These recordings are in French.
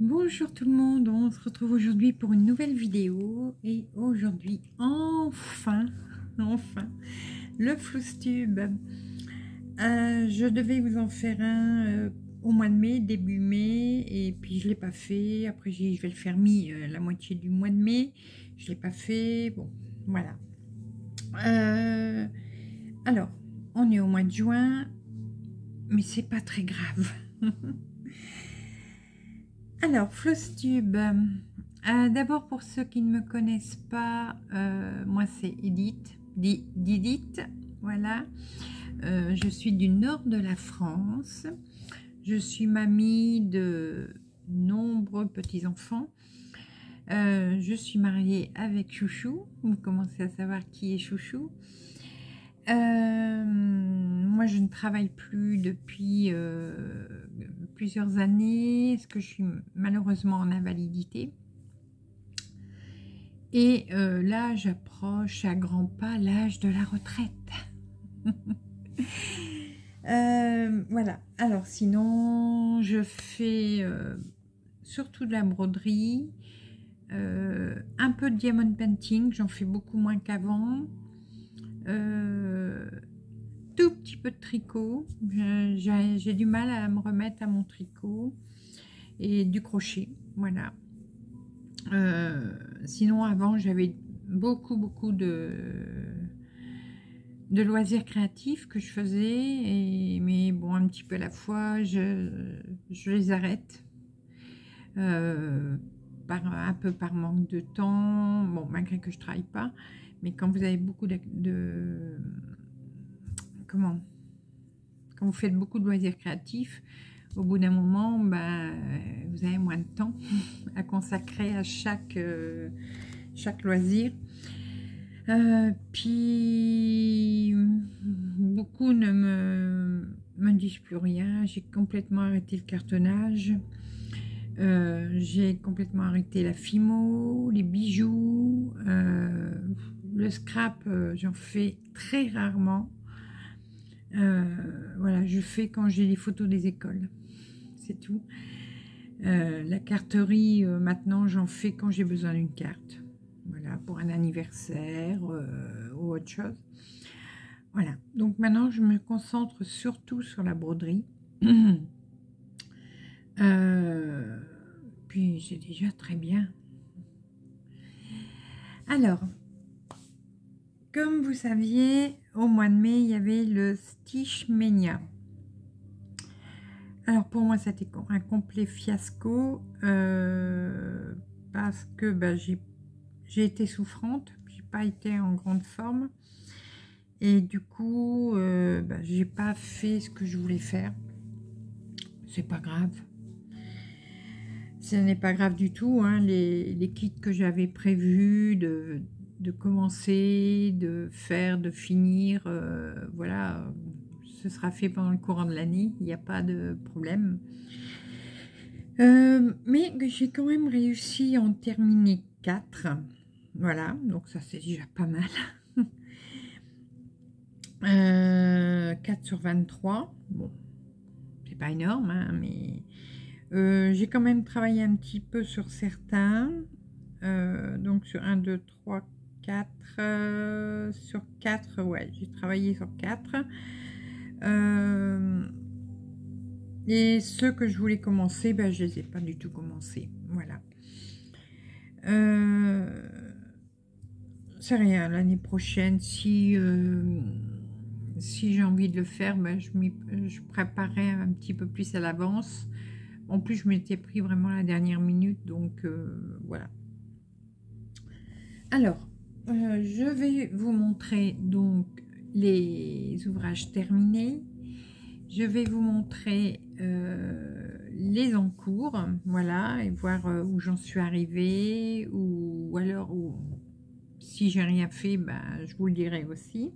Bonjour tout le monde, on se retrouve aujourd'hui pour une nouvelle vidéo et aujourd'hui enfin le Floustube. Je devais vous en faire un au mois de mai, début mai, et puis je l'ai pas fait. Après je vais le faire la moitié du mois de mai, je l'ai pas fait, bon voilà. Alors on est au mois de juin, mais c'est pas très grave. Alors, Floustube, d'abord pour ceux qui ne me connaissent pas, moi c'est Edith, Diditte, voilà. Je suis du nord de la France, je suis mamie de nombreux petits-enfants, je suis mariée avec Chouchou, vous commencez à savoir qui est Chouchou. Moi je ne travaille plus depuis plusieurs années, parce que je suis malheureusement en invalidité. Et là j'approche à grands pas l'âge de la retraite. Voilà, alors sinon je fais surtout de la broderie, un peu de diamond painting, j'en fais beaucoup moins qu'avant. Tout petit peu de tricot, j'ai du mal à me remettre à mon tricot, et du crochet, voilà. Sinon avant j'avais beaucoup de loisirs créatifs que je faisais, mais bon, un petit peu à la fois, je les arrête un peu par manque de temps, bon, malgré que je travaille pas. Mais quand vous avez beaucoup quand vous faites beaucoup de loisirs créatifs, au bout d'un moment, ben, vous avez moins de temps à consacrer à chaque loisir. Puis beaucoup ne me disent plus rien. J'ai complètement arrêté le cartonnage. J'ai complètement arrêté la fimo, les bijoux, le scrap, j'en fais très rarement. Voilà, je fais quand j'ai les photos des écoles, c'est tout. La carterie, maintenant, j'en fais quand j'ai besoin d'une carte. Voilà, pour un anniversaire ou autre chose. Voilà, donc maintenant, je me concentre surtout sur la broderie. Puis c'est déjà très bien. Alors, comme vous saviez, au mois de mai, il y avait le Stitch Maynia. Alors pour moi, c'était un complet fiasco parce que ben, j'ai été souffrante, j'ai pas été en grande forme et du coup, ben, j'ai pas fait ce que je voulais faire. C'est pas grave. Ce n'est pas grave du tout, hein, les kits que j'avais prévus de commencer, de faire, de finir, voilà, ce sera fait pendant le courant de l'année, il n'y a pas de problème. Mais j'ai quand même réussi à en terminer 4, voilà, donc ça c'est déjà pas mal. 4 sur 23, bon, c'est pas énorme, hein, mais... j'ai quand même travaillé un petit peu sur certains, donc sur 1, 2, 3, 4, sur 4, ouais, j'ai travaillé sur 4. Et ceux que je voulais commencer, ben, je les ai pas du tout commencés, voilà. C'est rien, l'année prochaine, si j'ai envie de le faire, ben, je préparerai un petit peu plus à l'avance. En plus, je m'étais pris vraiment la dernière minute, donc voilà. Alors, je vais vous montrer donc les ouvrages terminés. Je vais vous montrer les encours, voilà, et voir où j'en suis arrivée, ou alors où, si j'ai rien fait, ben, je vous le dirai aussi.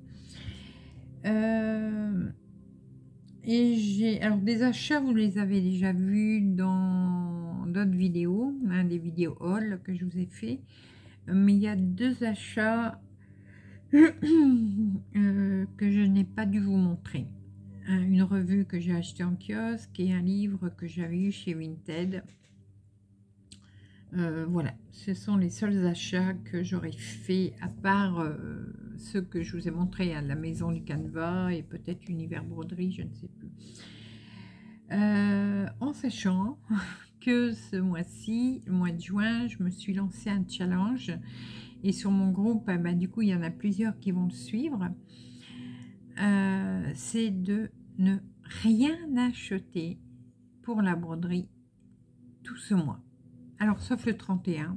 Et j'ai alors des achats, vous les avez déjà vus dans d'autres vidéos, hein, des vidéos haul que je vous ai fait, mais il y a 2 achats que je n'ai pas dû vous montrer, hein, une revue que j'ai achetée en kiosque et un livre que j'avais eu chez Vinted, Voilà, ce sont les seuls achats que j'aurais fait, à part ceux que je vous ai montrés à la Maison du Canevas et peut-être Univers broderie, je ne sais plus. En sachant que ce mois-ci, le mois de juin, je me suis lancée un challenge et sur mon groupe, bah, du coup, il y en a plusieurs qui vont le suivre. C'est de ne rien acheter pour la broderie tout ce mois. Alors, sauf le 31,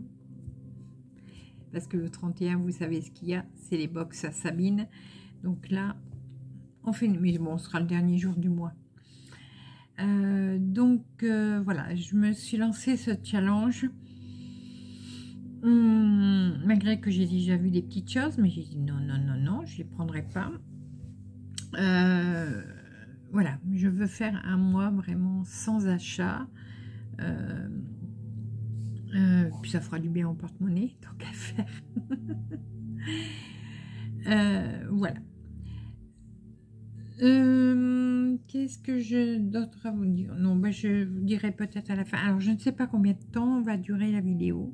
parce que le 31, vous savez ce qu'il y a, c'est les box à Sabine. Donc là, on fait, mais bon, ce sera le dernier jour du mois. Voilà, je me suis lancée ce challenge. Malgré que j'ai déjà vu des petites choses, mais j'ai dit non, non, non, non, je ne les prendrai pas. Voilà, je veux faire un mois vraiment sans achat. Puis ça fera du bien au porte-monnaie, tant qu'à faire. Voilà. Qu'est-ce que j'ai d'autre à vous dire? Non, ben je vous dirai peut-être à la fin. Alors, je ne sais pas combien de temps va durer la vidéo.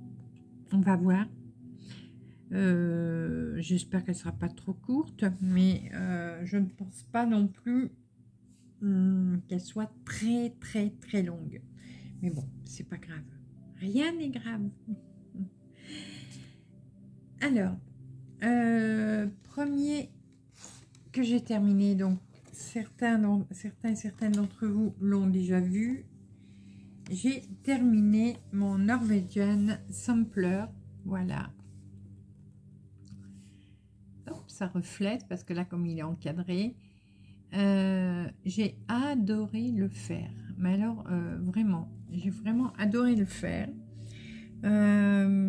On va voir. J'espère qu'elle ne sera pas trop courte, mais je ne pense pas non plus qu'elle soit très, très, très longue. Mais bon, c'est pas grave. Rien n'est grave. Alors, premier que j'ai terminé, donc certains d'entre vous l'ont déjà vu. J'ai terminé mon Norwegian sampler. Voilà. Hop, ça reflète parce que là, comme il est encadré, j'ai adoré le faire. Mais alors, vraiment. J'ai vraiment adoré le faire. Le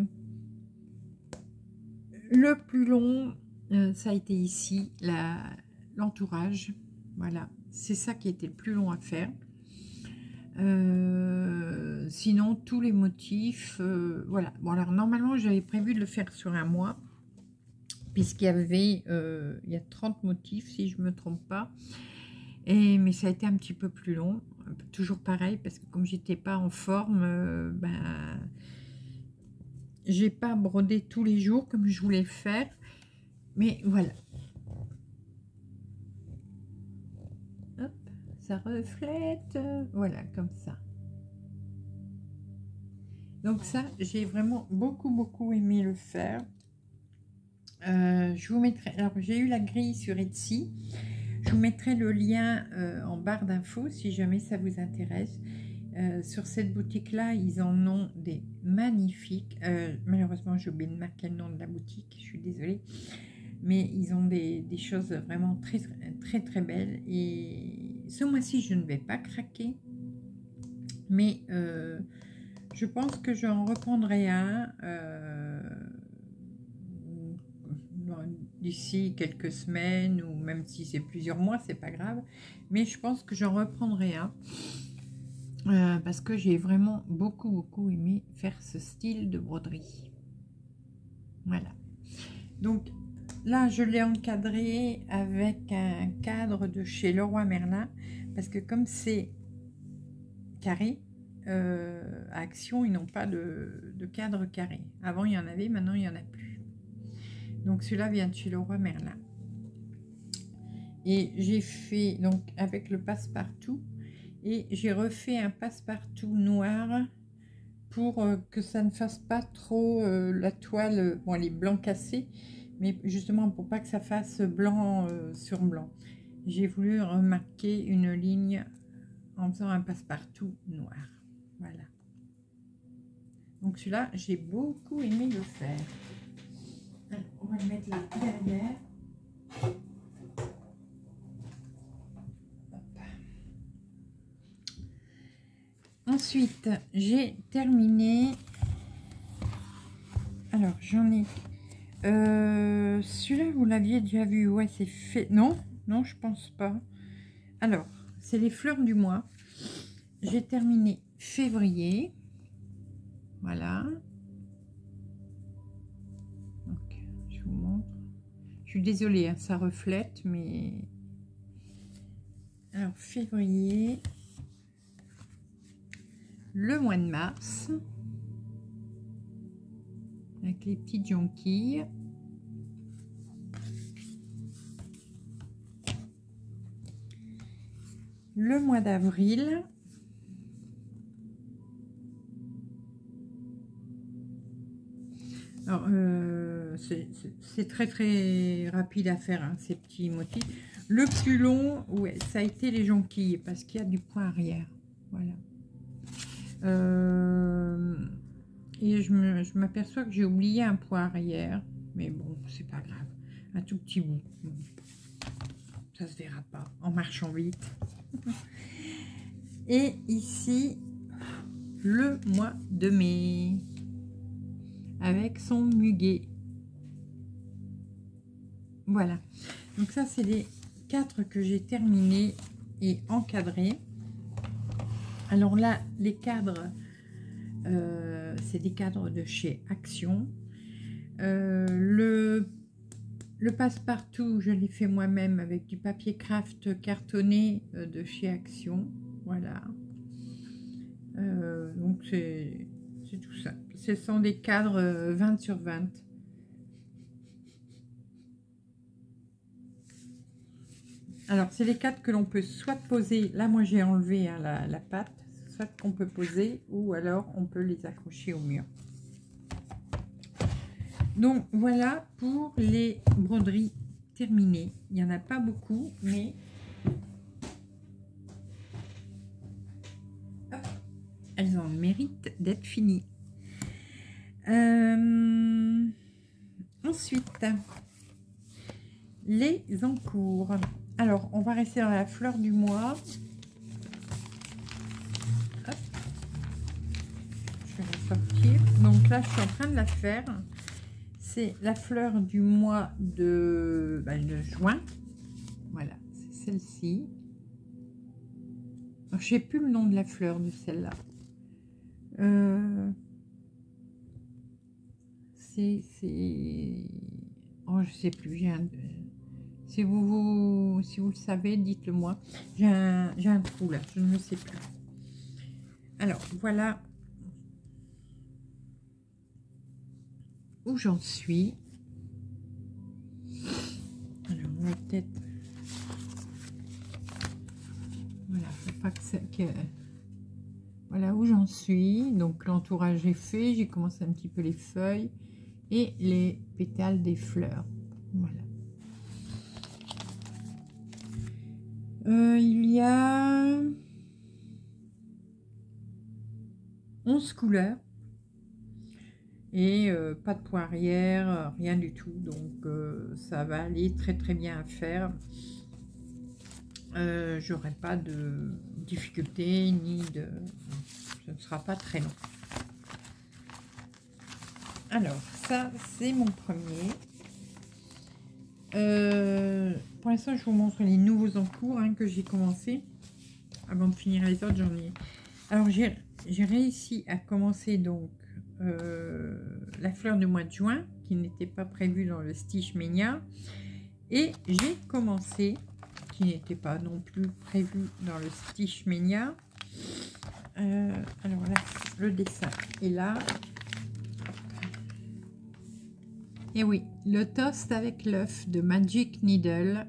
plus long, ça a été ici, l'entourage. Voilà, c'est ça qui a été le plus long à faire. Sinon, tous les motifs, voilà. Bon, alors normalement, j'avais prévu de le faire sur un mois, puisqu'il y avait, il y a 30 motifs, si je ne me trompe pas. Mais ça a été un petit peu plus long. Toujours pareil, parce que comme j'étais pas en forme, ben, j'ai pas brodé tous les jours comme je voulais le faire, mais voilà. Hop, ça reflète, voilà, comme ça. Donc ça, j'ai vraiment beaucoup aimé le faire. Je vous mettrai, alors j'ai eu la grille sur Etsy. Je vous mettrai le lien en barre d'infos si jamais ça vous intéresse. Sur cette boutique-là, ils en ont des magnifiques. Malheureusement, j'ai oublié de marquer le nom de la boutique, je suis désolée. Mais ils ont des choses vraiment très belles. Et ce mois-ci, je ne vais pas craquer. Mais je pense que j'en reprendrai un d'ici quelques semaines, ou même si c'est plusieurs mois, c'est pas grave, mais je pense que j'en reprendrai un parce que j'ai vraiment beaucoup aimé faire ce style de broderie. Voilà, donc là je l'ai encadré avec un cadre de chez Leroy Merlin, parce que comme c'est carré, à Action ils n'ont pas de cadre carré. Avant il y en avait, maintenant il n'y en a plus. Donc celui-là vient de chez Leroy Merlin. Et j'ai fait donc avec le passe-partout, et j'ai refait un passe-partout noir pour que ça ne fasse pas trop la toile, bon elle est blanc cassé, mais justement pour pas que ça fasse blanc sur blanc. J'ai voulu remarquer une ligne en faisant un passe-partout noir. Voilà. Donc celui-là, j'ai beaucoup aimé le faire. On va le mettre là derrière. Hop. Ensuite, j'ai terminé. Alors, j'en ai. Celui-là, vous l'aviez déjà vu. Ouais, c'est fait. Non, non, je pense pas. Alors, c'est les fleurs du mois. J'ai terminé février. Voilà. Je suis désolée, hein, ça reflète, mais alors février, le mois de mars, avec les petites jonquilles. Le mois d'avril. Alors, c'est très rapide à faire, hein, ces petits motifs. Le plus long, ouais, ça a été les jonquilles, parce qu'il y a du point arrière. Voilà. Et je m'aperçois que j'ai oublié un point arrière, mais bon, c'est pas grave. Un tout petit bout. Ça se verra pas en marchant vite. Et ici, le mois de mai, avec son muguet. Voilà. Donc ça, c'est les 4 que j'ai terminés et encadrés. Alors là, les cadres, c'est des cadres de chez Action. Le passe-partout, je l'ai fait moi-même avec du papier craft cartonné de chez Action. Voilà. Donc c'est tout ça. Ce sont des cadres 20 sur 20. Alors c'est les cadres que l'on peut soit poser, là moi j'ai enlevé hein, la patte, soit qu'on peut poser ou alors on peut les accrocher au mur. Donc voilà pour les broderies terminées. Il n'y en a pas beaucoup, mais hop, elles ont le mérite d'être finies. Ensuite, les encours. Alors, on va rester dans la fleur du mois. Hop. Je vais ressortir. Donc là, je suis en train de la faire. C'est la fleur du mois de, de juin. Voilà, c'est celle-ci. Je ne sais plus le nom de la fleur de celle-là. Oh, je ne sais plus. J'ai un... Si vous le savez, dites-le moi. J'ai un trou là, je ne sais plus. Alors, voilà où j'en suis. Alors, on va peut-être... Voilà, faut pas que ça... Voilà où j'en suis. Donc, l'entourage est fait. J'ai commencé un petit peu les feuilles et les pétales des fleurs. Voilà. Il y a 11 couleurs et pas de point arrière, rien du tout, donc ça va aller très bien à faire. J'aurai pas de difficulté ni de... ce ne sera pas très long. Alors ça c'est mon premier. Pour l'instant, je vous montre les nouveaux encours hein, que j'ai commencé. Avant de finir les autres, j'en ai. Alors, j'ai réussi à commencer donc la fleur du mois de juin, qui n'était pas prévue dans le Stitch Maynia, et j'ai commencé, qui n'était pas non plus prévue dans le Stitch Maynia. Alors là, le dessin est là. Et oui, le toast avec l'œuf de Magic Needle.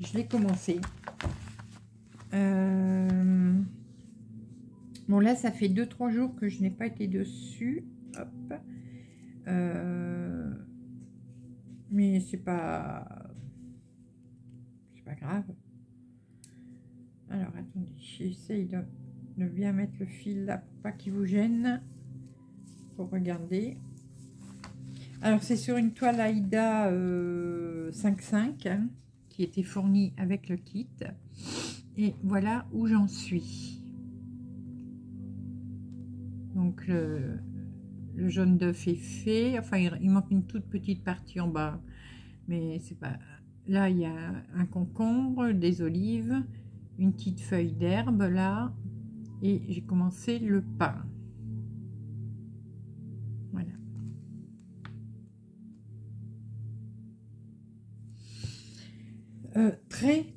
Je l'ai commencé. Bon, là, ça fait 2-3 jours que je n'ai pas été dessus. Hop. Mais c'est pas grave. Alors, attendez, j'essaye de bien mettre le fil là pour pas qu'il vous gêne. Pour regarder. Alors c'est sur une toile Aïda 5,5 hein, qui était fournie avec le kit, et voilà où j'en suis. Donc le jaune d'œuf est fait, enfin il manque une toute petite partie en bas, mais c'est pas... Là il y a un concombre, des olives, une petite feuille d'herbe là, et j'ai commencé le pain.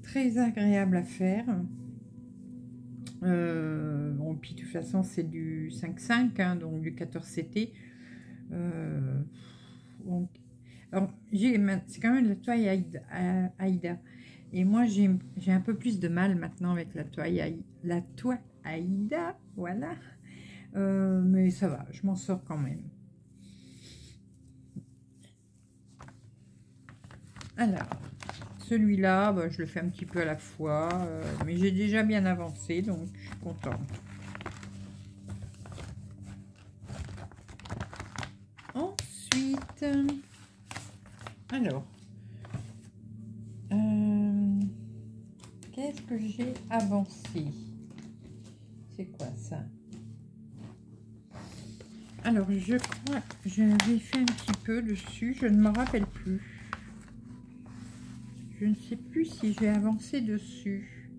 Très agréable à faire. Bon, puis de toute façon, c'est du 5,5, hein, donc du 14,7. Donc, alors, c'est quand même la toile Aïda. Et moi, j'ai un peu plus de mal maintenant avec la toile Aïda. Voilà. Mais ça va, je m'en sors quand même. Alors, celui-là, bah, je le fais un petit peu à la fois. Mais j'ai déjà bien avancé, donc je suis contente. Ensuite, alors... qu'est-ce que j'ai avancé? C'est quoi ça? Alors, je crois que j'avais fait un petit peu dessus. Je ne me rappelle plus. Je ne sais plus si j'ai avancé dessus.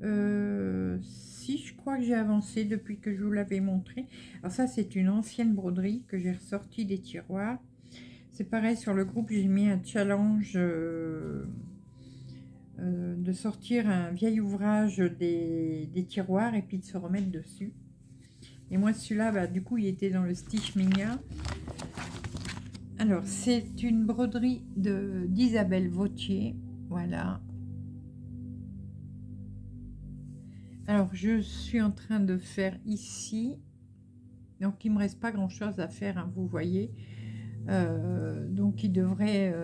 Si, je crois que j'ai avancé depuis que je vous l'avais montré. Alors ça, c'est une ancienne broderie que j'ai ressortie des tiroirs. C'est pareil, sur le groupe, j'ai mis un challenge... de sortir un vieil ouvrage des tiroirs et puis de se remettre dessus. Et moi celui-là, bah, du coup il était dans le Stitch Maynia. Alors c'est une broderie d'Isabelle Vautier. Voilà. Alors je suis en train de faire ici. Donc il me reste pas grand chose à faire, hein, vous voyez. Donc il devrait...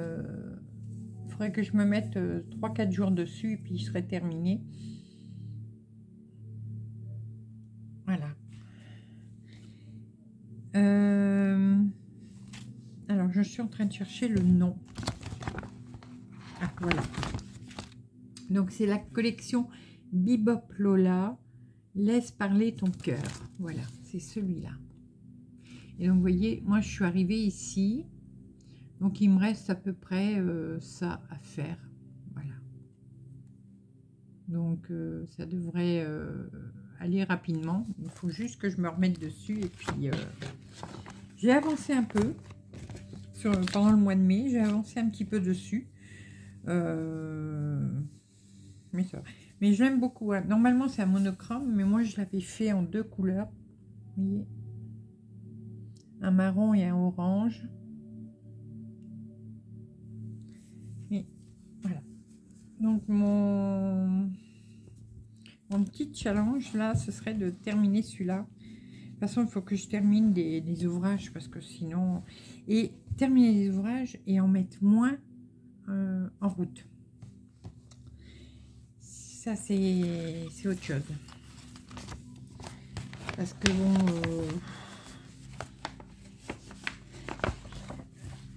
faudrait que je me mette 3-4 jours dessus et puis il serait terminé. Voilà. Alors, je suis en train de chercher le nom. Ah, voilà. Donc, c'est la collection Bibop Lola. Laisse parler ton cœur. Voilà, c'est celui-là. Et donc, vous voyez, moi, je suis arrivée ici. Donc, il me reste à peu près ça à faire. Voilà. Donc, ça devrait aller rapidement. Il faut juste que je me remette dessus. Et puis, j'ai avancé un peu. Pendant le mois de mai, j'ai avancé un petit peu dessus. Mais ça va. Mais j'aime beaucoup. Hein. Normalement, c'est un monochrome. Mais moi, je l'avais fait en deux couleurs. Vous voyez, un marron et un orange. Donc, mon petit challenge, là, ce serait de terminer celui-là. De toute façon, il faut que je termine des ouvrages, parce que sinon... Et terminer les ouvrages et en mettre moins en route. Ça, c'est autre chose. Parce que, bon...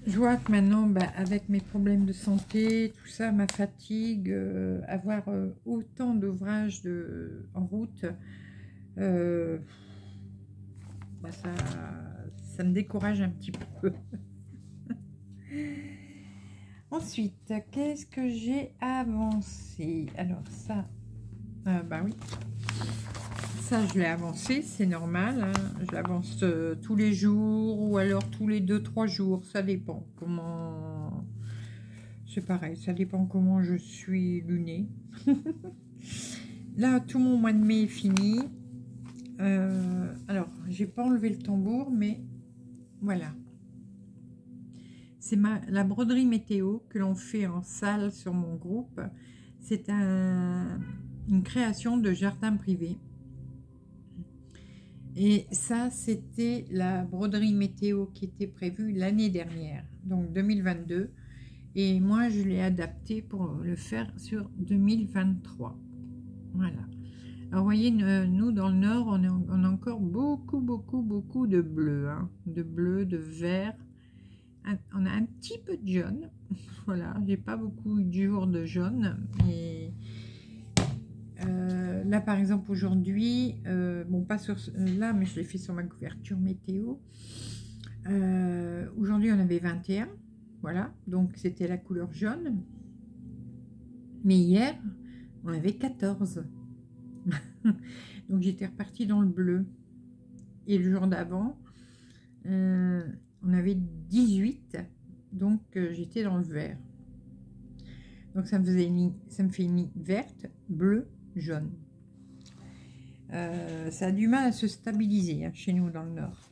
je vois que maintenant, bah, avec mes problèmes de santé, tout ça, ma fatigue, avoir autant d'ouvrages en route, bah, ça me décourage un petit peu. Ensuite, qu'est-ce que j'ai avancé? Alors ça, bah oui, ça je l'ai avancé, c'est normal, hein. Je l'avance tous les jours ou alors tous les 2-3 jours, ça dépend comment, c'est pareil, ça dépend comment je suis lunée. Là tout mon mois de mai est fini. Alors j'ai pas enlevé le tambour, mais voilà, c'est la broderie météo que l'on fait en salle sur mon groupe. C'est une création de Jardin Privé. Et ça, c'était la broderie météo qui était prévue l'année dernière, donc 2022. Et moi, je l'ai adaptée pour le faire sur 2023. Voilà. Alors, vous voyez, nous, dans le Nord, on a encore beaucoup de bleu. Hein. De bleu, de vert. On a un petit peu de jaune. Voilà, j'ai pas beaucoup de jours de jaune. Et... là par exemple aujourd'hui, bon pas sur là mais je l'ai fait sur ma couverture météo, aujourd'hui on avait 21, voilà, donc c'était la couleur jaune, mais hier on avait 14. Donc j'étais repartie dans le bleu, et le jour d'avant on avait 18, donc j'étais dans le vert, donc ça me fait une ligne verte, bleue, jaune. Ça a du mal à se stabiliser hein, chez nous dans le Nord.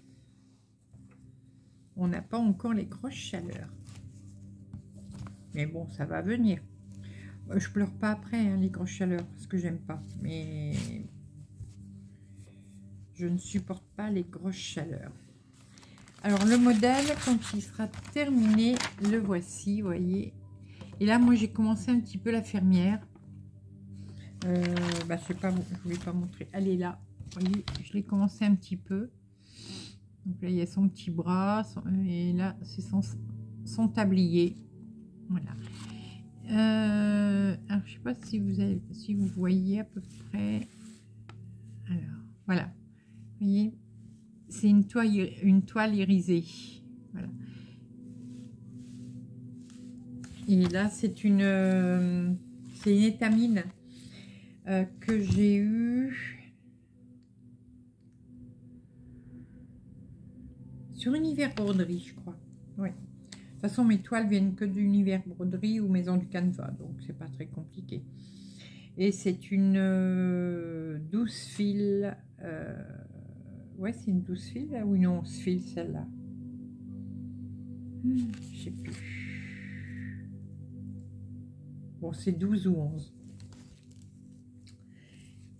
On n'a pas encore les grosses chaleurs. Mais bon, ça va venir. Je pleure pas après hein, les grosses chaleurs parce que j'aime pas. Mais je ne supporte pas les grosses chaleurs. Alors le modèle, quand il sera terminé, le voici, vous voyez. Et là, moi, j'ai commencé un petit peu la fermière. C'est pas bon, je ne voulais pas montrer. Elle est là, vous voyez, je l'ai commencé un petit peu. Donc là, il y a son petit bras, et là, c'est son tablier. Voilà. Alors, je sais pas si vous voyez à peu près. Alors, voilà. Vous voyez, c'est une toile irisée. Voilà. Et là, c'est une étamine que j'ai eue sur Univers broderie, je crois. Oui. De toute façon, mes toiles viennent que d'Univers broderie ou Maison du Canevas, donc c'est pas très compliqué. Et c'est une 12 fils. Ouais, c'est une 12 fils là, ou une 11 fils celle-là. Je sais plus. Bon, c'est 12 ou 11.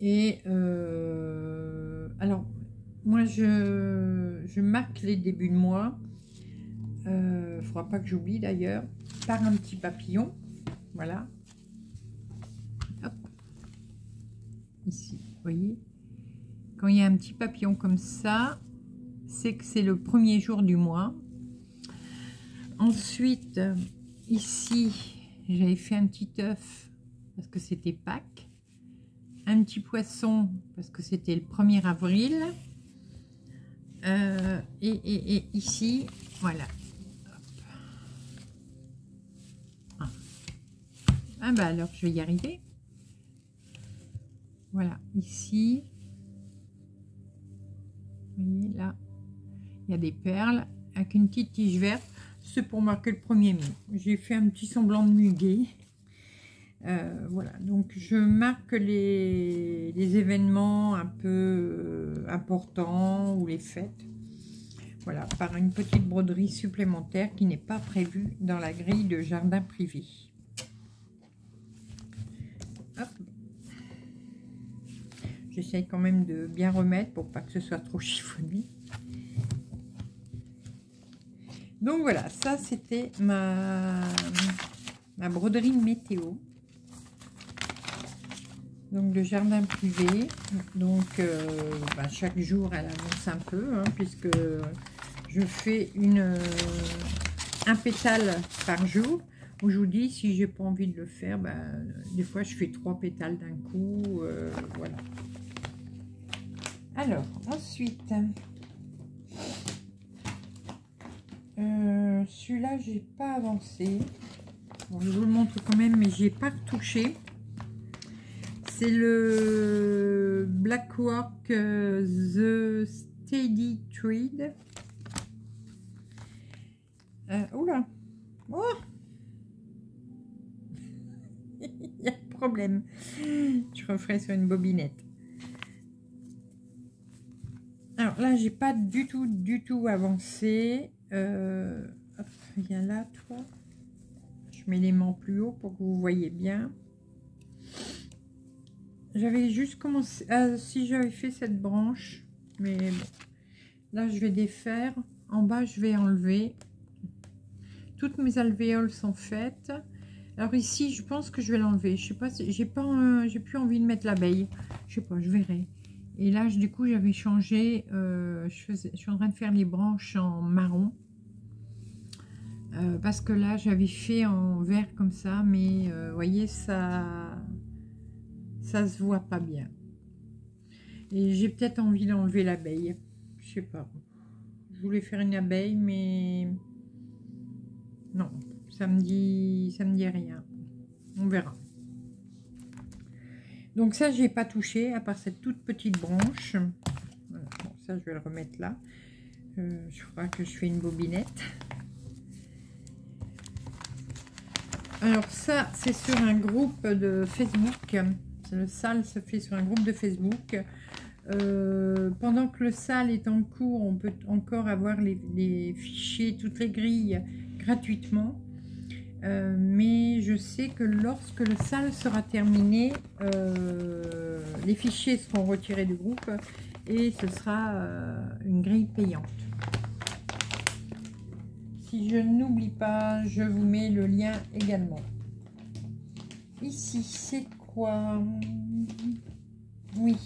Et alors. Moi, je marque les débuts de mois, il ne faudra pas que j'oublie d'ailleurs, par un petit papillon, voilà. Hop. Ici, vous voyez, quand il y a un petit papillon comme ça, c'est que c'est le premier jour du mois. Ensuite, ici, j'avais fait un petit œuf, parce que c'était Pâques, un petit poisson, parce que c'était le 1er avril. Et ici, voilà. Hop. Ah bah alors je vais y arriver. Voilà, ici. Vous voyez là, il y a des perles avec une petite tige verte. C'est pour marquer le 1er mai. J'ai fait un petit semblant de muguet. Voilà, donc je marque les événements un peu importants ou les fêtes, voilà, par une petite broderie supplémentaire qui n'est pas prévue dans la grille de jardin privé. J'essaye quand même de bien remettre pour pas que ce soit trop chiffonné. Donc voilà, ça c'était ma broderie météo. Donc le jardin privé, donc chaque jour elle avance un peu, hein, puisque je fais un pétale par jour. Où je vous dis, si j'ai pas envie de le faire, des fois je fais 3 pétales d'un coup, voilà. Alors ensuite, celui-là j'ai pas avancé. Bon, je vous le montre quand même, mais j'ai pas retouché. C'est le Blackwork The Steady Tweed. Oula! Oh, il y a un problème. Je referai sur une bobinette. Alors là, j'ai pas du tout avancé. Hop, viens là, toi. Je mets les mains plus haut pour que vous voyez bien. J'avais juste commencé, si j'avais fait cette branche, mais bon, là je vais défaire, en bas je vais enlever, toutes mes alvéoles sont faites, alors ici je pense que je vais l'enlever, je sais pas, j'ai plus envie de mettre l'abeille, je sais pas, je verrai, et là du coup j'avais changé, je suis en train de faire les branches en marron, parce que là j'avais fait en vert comme ça, mais vous voyez ça se voit pas bien et j'ai peut-être envie d'enlever l'abeille, je sais pas, je voulais faire une abeille mais non, ça me dit rien, on verra. Donc ça j'ai pas touché à part cette toute petite branche, voilà. Bon, ça je vais le remettre là, je crois que je fais une bobinette. Alors ça c'est sur un groupe de Facebook. Le sale se fait sur un groupe de Facebook. Pendant que le sale est en cours, on peut encore avoir les fichiers, toutes les grilles gratuitement. Mais je sais que lorsque le sale sera terminé, les fichiers seront retirés du groupe et ce sera une grille payante. Si je n'oublie pas, je vous mets le lien également. Ici, c'est quoi? Oui.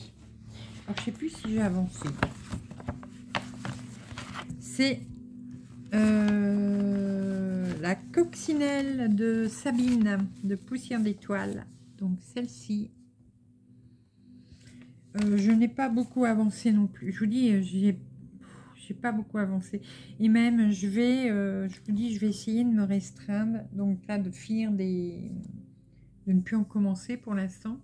Alors, je ne sais plus si j'ai avancé. C'est... la coccinelle de Sabine de Poussière d'étoile, donc celle-ci. Je n'ai pas beaucoup avancé non plus, je vous dis, j'ai pas beaucoup avancé, et même je vais je vous dis, je vais essayer de me restreindre, donc là de finir des, de ne plus en commencer pour l'instant,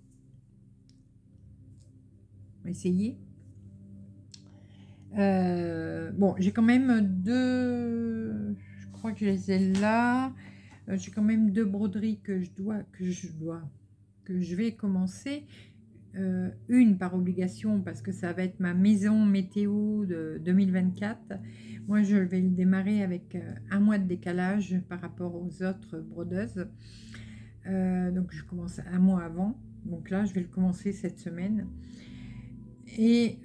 on va essayer. Bon, j'ai quand même deux, que je les ai là, j'ai quand même deux broderies que je vais commencer, une par obligation parce que ça va être ma maison météo de 2024. Moi je vais le démarrer avec un mois de décalage par rapport aux autres brodeuses, donc je commence un mois avant, donc là je vais le commencer cette semaine. Et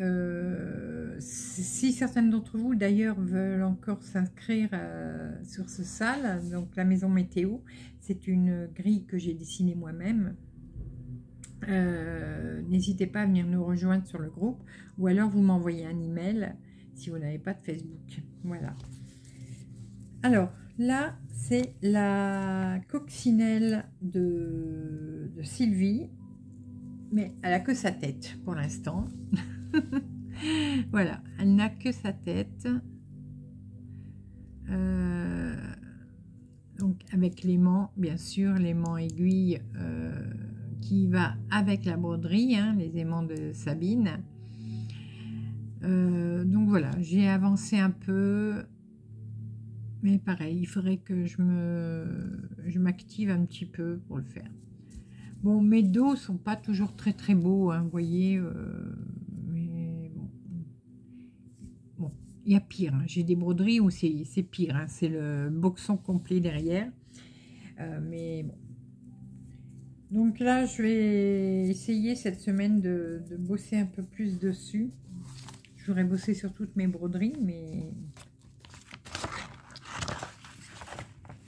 si certaines d'entre vous d'ailleurs veulent encore s'inscrire sur ce sale, donc la maison météo, c'est une grille que j'ai dessinée moi-même. N'hésitez pas à venir nous rejoindre sur le groupe, ou alors vous m'envoyez un email si vous n'avez pas de Facebook. Voilà. Alors là, c'est la coccinelle de Sylvie. Mais elle a que sa tête pour l'instant. Voilà, elle n'a que sa tête. Donc avec l'aimant, bien sûr, l'aimant aiguille qui va avec la broderie, hein, les aimants de Sabine. Donc voilà, j'ai avancé un peu. Mais pareil, il faudrait que je m'active un petit peu pour le faire. Bon, mes dos sont pas toujours très beaux, hein, vous voyez, mais bon, il y a pire, hein. J'ai des broderies où c'est pire, hein. C'est le boxon complet derrière, mais bon. Donc là, je vais essayer cette semaine de bosser un peu plus dessus. J'aurais bossé sur toutes mes broderies, mais...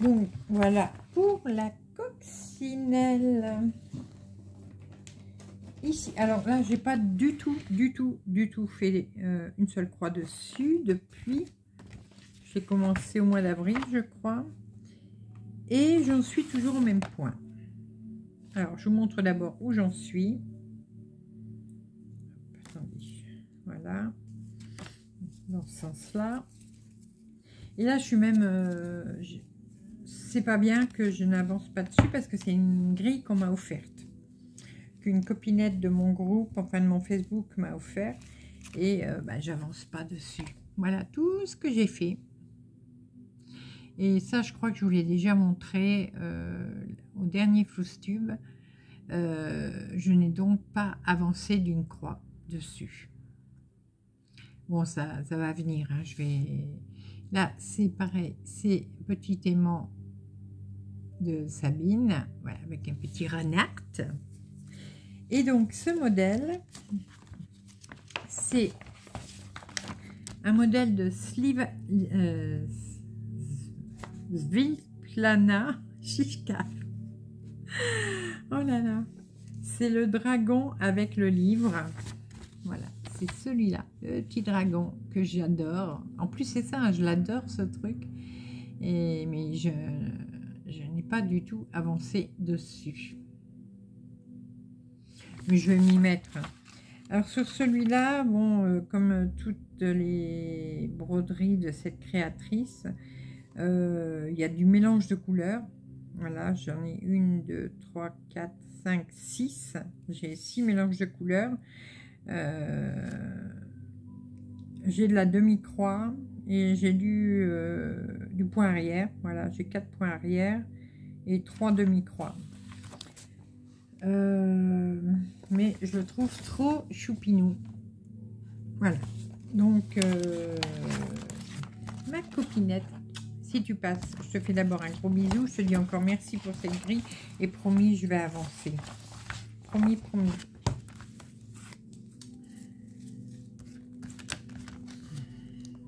Donc, voilà pour la coccinelle. Ici, alors là j'ai pas du tout fait une seule croix dessus depuis j'ai commencé au mois d'avril je crois, et j'en suis toujours au même point. Alors je vous montre d'abord où j'en suis. Attendez, voilà, dans ce sens là et là je suis même c'est pas bien que je n'avance pas dessus parce que c'est une grille qu'on m'a offerte, qu'une copinette de mon groupe, enfin de mon Facebook m'a offert, et bah, j'avance pas dessus. Voilà tout ce que j'ai fait, et ça je crois que je vous l'ai déjà montré au dernier Floustube. Je n'ai donc pas avancé d'une croix dessus. Bon, ça va venir, hein. Je vais là, c'est pareil, c'est petit aimant de Sabine, voilà, avec un petit renard. Et donc ce modèle, c'est un modèle de Svetlana Shishkina. Oh là là, c'est le dragon avec le livre. Voilà, c'est celui-là, le petit dragon que j'adore. En plus, c'est ça, hein, je l'adore ce truc. Et mais je n'ai pas du tout avancé dessus. Mais je vais m'y mettre. Alors sur celui-là, bon, comme toutes les broderies de cette créatrice, il y a du mélange de couleurs. Voilà, j'en ai une, deux, trois, quatre, cinq, six. J'ai 6 mélanges de couleurs. J'ai de la demi-croix et j'ai du point arrière. Voilà, j'ai 4 points arrière et 3 demi-croix. Mais je le trouve trop choupinou. Voilà. Donc, ma copinette, si tu passes, je te fais d'abord un gros bisou. Je te dis encore merci pour cette grille. Et promis, je vais avancer. Promis, promis.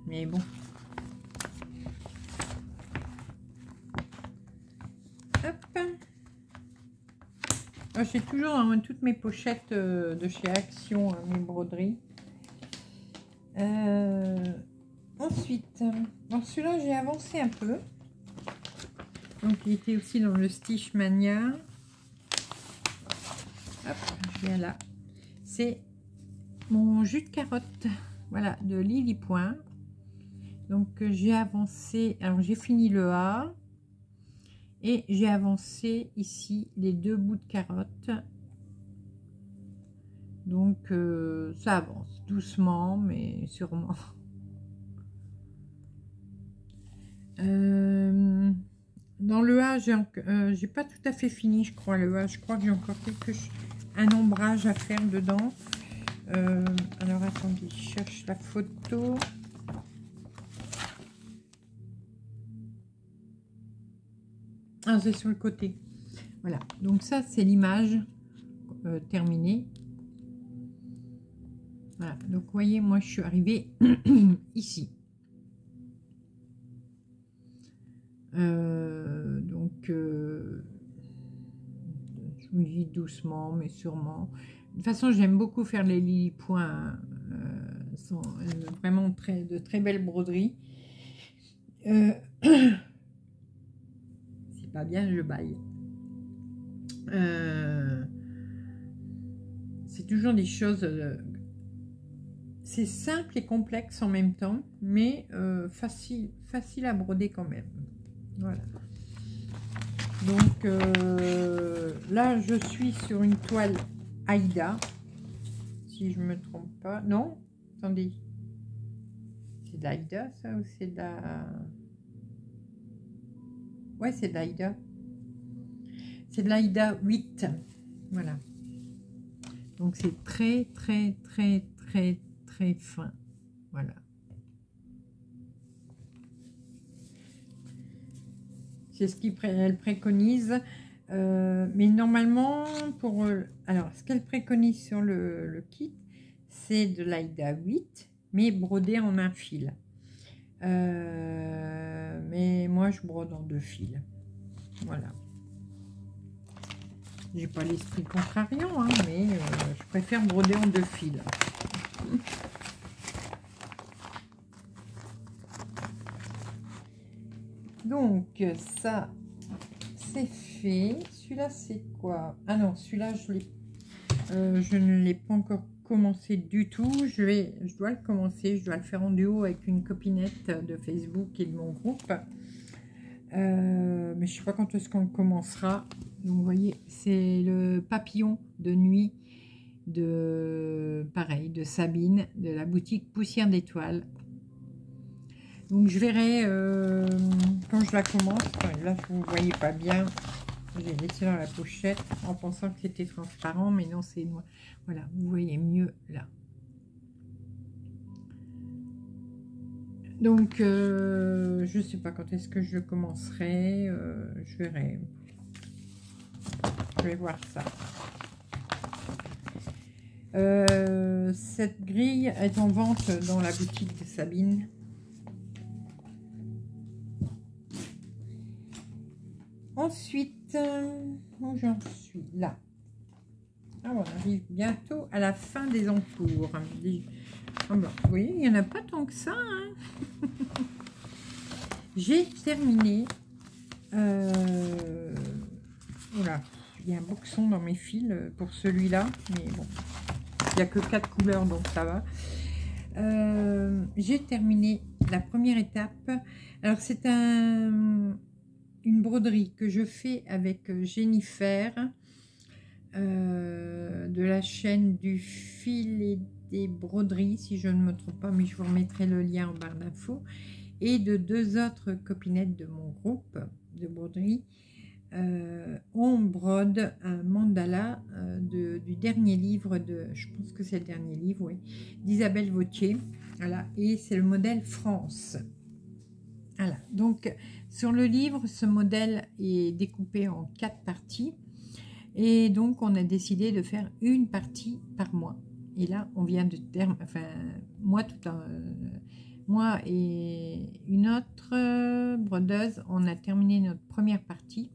Mais bon. Hop. J'ai toujours dans toutes mes pochettes de chez Action, mes broderies. Ensuite, dans celui-là, j'ai avancé un peu. Donc, il était aussi dans le Stitch Maynia. Hop, je viens là. C'est mon jus de carotte, voilà, de Lily Point. Donc, j'ai avancé. Alors, j'ai fini le A. Et j'ai avancé ici les deux bouts de carotte. Donc, ça avance doucement, mais sûrement. Dans le A, j'ai pas tout à fait fini, je crois. Le A, je crois que j'ai encore un ombrage à faire dedans. Alors, attendez, je cherche la photo. Ah, c'est sur le côté. Voilà, donc ça, c'est l'image terminée. Voilà, donc vous voyez, moi, je suis arrivée ici. Je vous dis doucement, mais sûrement. De toute façon, j'aime beaucoup faire les lily points. Sont vraiment de très belles broderies. Pas bien, je baille. C'est toujours des choses, c'est simple et complexe en même temps, mais facile à broder quand même. Voilà. Donc là, je suis sur une toile Aïda, si je me trompe pas. Non, attendez, c'est de l'Aïda ça ou c'est de la... Ouais, c'est de l'Aïda. C'est de l'Aïda 8. Voilà. Donc, c'est très fin. Voilà. C'est ce qu'elle préconise. Mais normalement, pour... Alors, ce qu'elle préconise sur le kit, c'est de l'Aïda 8, mais brodée en un fil. Mais moi je brode en deux fils. Voilà. J'ai pas l'esprit contrariant, hein, mais je préfère broder en deux fils. Donc ça c'est fait. Celui-là c'est quoi? Ah non, celui-là je ne l'ai pas encore commencer du tout, je dois le commencer, je dois le faire en duo avec une copinette de Facebook et de mon groupe, mais je sais pas quand est-ce qu'on le commencera. Donc vous voyez, c'est le papillon de nuit de pareil de Sabine de la boutique Poussière d'étoile. Donc je verrai quand je la commence. Là vous voyez pas bien, j'ai laissé dans la pochette en pensant que c'était transparent, mais non, c'est noir. Voilà, vous voyez mieux là. Donc, je sais pas quand est-ce que je commencerai. Je verrai. Je vais voir ça. Cette grille est en vente dans la boutique de Sabine. Ensuite, où j'en suis là. Ah, on arrive bientôt à la fin des encours. Ah ben, vous voyez, il n'y en a pas tant que ça. Hein. J'ai terminé. Voilà, il y a un boxon dans mes fils pour celui-là. Mais bon, il n'y a que 4 couleurs, donc ça va. J'ai terminé la première étape. Alors, c'est une broderie que je fais avec Jennifer de la chaîne du fil et des broderies, si je ne me trompe pas, mais je vous remettrai le lien en barre d'infos, et de deux autres copinettes de mon groupe de broderie, on brode un mandala du dernier livre de, je pense que c'est le dernier livre, oui, d'Isabelle Vautier. Voilà, et c'est le modèle France. Voilà, donc sur le livre, ce modèle est découpé en 4 parties. Et donc, on a décidé de faire une partie par mois. Et là, on vient de terminer, enfin, moi et une autre brodeuse, on a terminé notre première partie.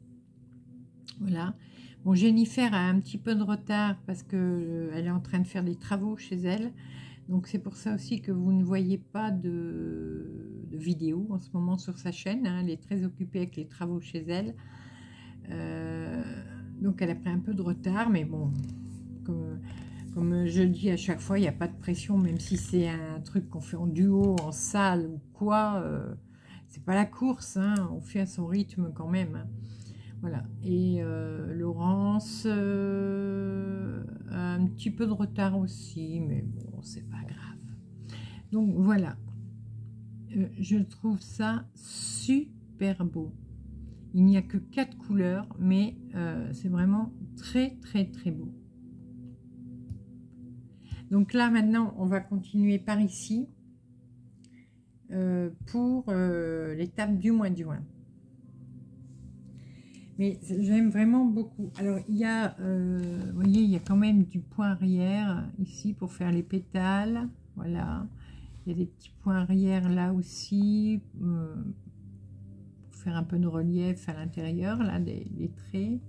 Voilà. Bon, Jennifer a un petit peu de retard parce qu'elle est en train de faire des travaux chez elle. Donc, c'est pour ça aussi que vous ne voyez pas de vidéo en ce moment sur sa chaîne. Hein. Elle est très occupée avec les travaux chez elle. Donc elle a pris un peu de retard, mais bon, comme je le dis à chaque fois, il n'y a pas de pression, même si c'est un truc qu'on fait en duo, en salle ou quoi, c'est pas la course, hein, on fait à son rythme quand même. Hein. Voilà, et Laurence a un petit peu de retard aussi, mais bon, c'est pas grave. Donc voilà, je trouve ça super beau. Il n'y a que 4 couleurs, mais c'est vraiment très, très, très beau. Donc là, maintenant, on va continuer par ici pour l'étape du mois de juin. Mais j'aime vraiment beaucoup. Alors, il y a, vous voyez, il y a quand même du point arrière ici pour faire les pétales. Voilà. Il y a des petits points arrière là aussi. Un peu de relief à l'intérieur là des traits.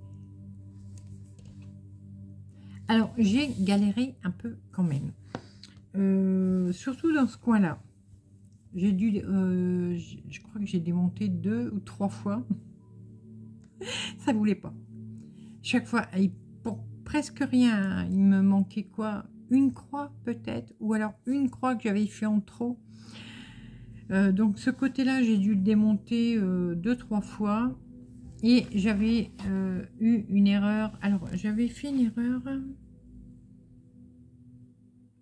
Alors j'ai galéré un peu quand même, surtout dans ce coin là. J'ai dû je crois que j'ai démonté 2 ou 3 fois. Ça voulait pas chaque fois, pour presque rien, hein, il me manquait quoi, une croix peut-être, ou alors une croix que j'avais fait en trop. Donc ce côté là j'ai dû le démonter 2-3 fois, et j'avais eu une erreur. Alors j'avais fait une erreur,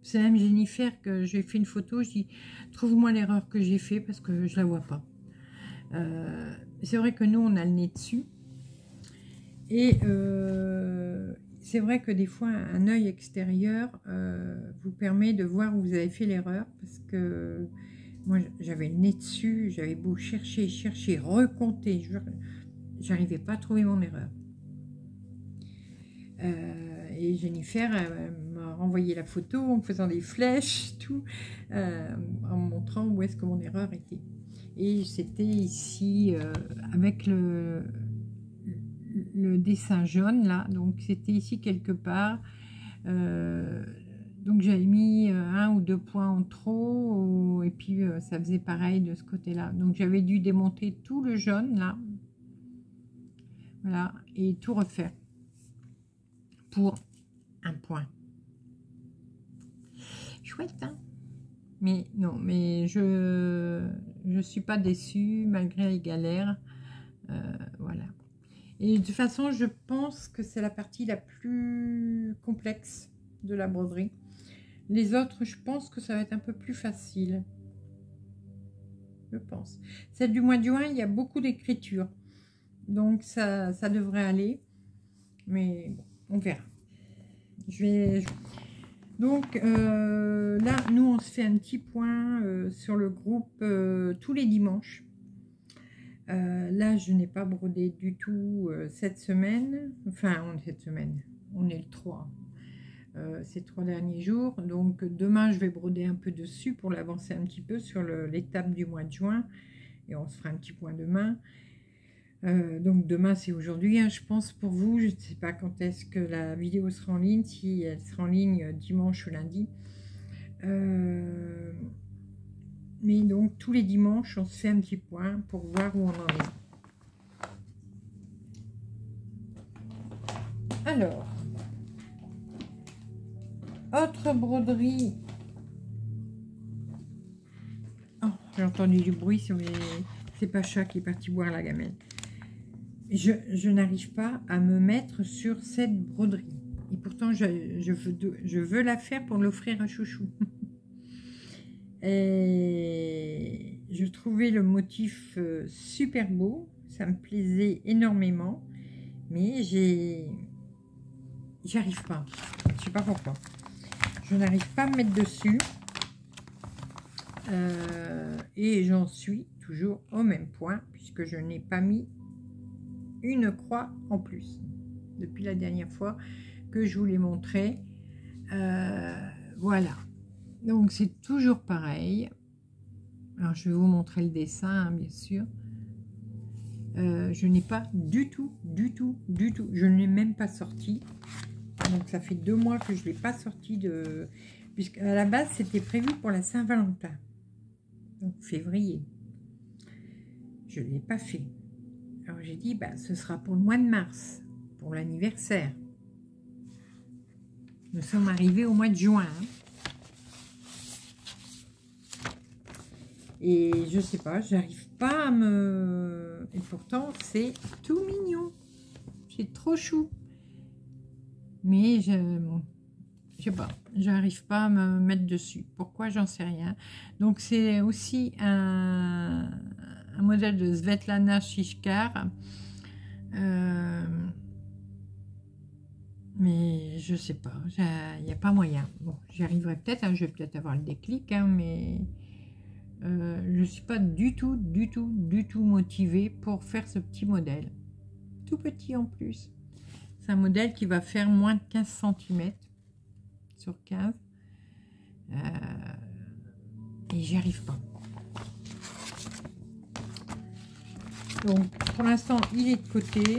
c'est même Jennifer que j'ai fait une photo, je dis trouve-moi l'erreur que j'ai fait parce que je la vois pas. C'est vrai que nous on a le nez dessus, et c'est vrai que des fois un œil extérieur vous permet de voir où vous avez fait l'erreur, parce que moi, j'avais le nez dessus, j'avais beau chercher, recompter, j'arrivais pas à trouver mon erreur. Et Jennifer m'a renvoyé la photo en me faisant des flèches, tout, en me montrant où est-ce que mon erreur était. Et c'était ici, avec le dessin jaune, là, donc c'était ici quelque part. Donc j'avais mis 1 ou 2 points en trop, et puis ça faisait pareil de ce côté-là. Donc j'avais dû démonter tout le jaune là, voilà, et tout refaire pour 1 point. Chouette, hein? Mais non, mais je suis pas déçue malgré les galères, voilà. Et de toute façon, je pense que c'est la partie la plus complexe de la broderie. Les autres, je pense que ça va être un peu plus facile. Je pense. Celle du mois de juin, il y a beaucoup d'écriture. Donc, ça devrait aller. Mais bon, on verra. Donc, là, nous, on se fait un petit point sur le groupe tous les dimanches. Là, je n'ai pas brodé du tout cette semaine. Enfin, cette semaine. On est le 3. Ces 3 derniers jours. Donc demain je vais broder un peu dessus pour l'avancer un petit peu sur l'étape du mois de juin, et on se fera un petit point demain. Donc demain c'est aujourd'hui, hein, je pense, pour vous. Je ne sais pas quand est-ce que la vidéo sera en ligne, si elle sera en ligne dimanche ou lundi, mais donc tous les dimanches on se fait un petit point pour voir où on en est. Alors, autre broderie. Oh, j'ai entendu du bruit sur les... C'est Pacha qui est parti boire la gamelle. Je n'arrive pas à me mettre sur cette broderie. Et pourtant, je veux la faire pour l'offrir à Chouchou. Et je trouvais le motif super beau. Ça me plaisait énormément. mais j'y arrive pas, je sais pas pourquoi, je n'arrive pas à me mettre dessus, et j'en suis toujours au même point puisque je n'ai pas mis une croix en plus depuis la dernière fois que je vous l'ai montré. Voilà, donc c'est toujours pareil. Alors je vais vous montrer le dessin, hein, bien sûr. Je n'ai pas du tout, je ne l'ai même pas sorti. Donc ça fait 2 mois que je ne l'ai pas sorti de... Puisque à la base c'était prévu pour la Saint-Valentin, donc février. Je ne l'ai pas fait. Alors j'ai dit, bah, ce sera pour le mois de mars, pour l'anniversaire. Nous sommes arrivés au mois de juin. Hein. Et je sais pas, j'arrive pas à me... Et pourtant, c'est tout mignon. C'est trop chou. Mais je sais pas, j'arrive pas à me mettre dessus. Pourquoi, j'en sais rien. Donc, c'est aussi un modèle de Svetlana Shishkina. Mais je sais pas, il n'y a pas moyen. Bon, j'y arriverai peut-être, hein, je vais peut-être avoir le déclic, hein, mais je ne suis pas du tout motivée pour faire ce petit modèle. Tout petit en plus. C'est un modèle qui va faire moins de 15 cm sur 15. Et j'y arrive pas. Donc, pour l'instant, il est de côté.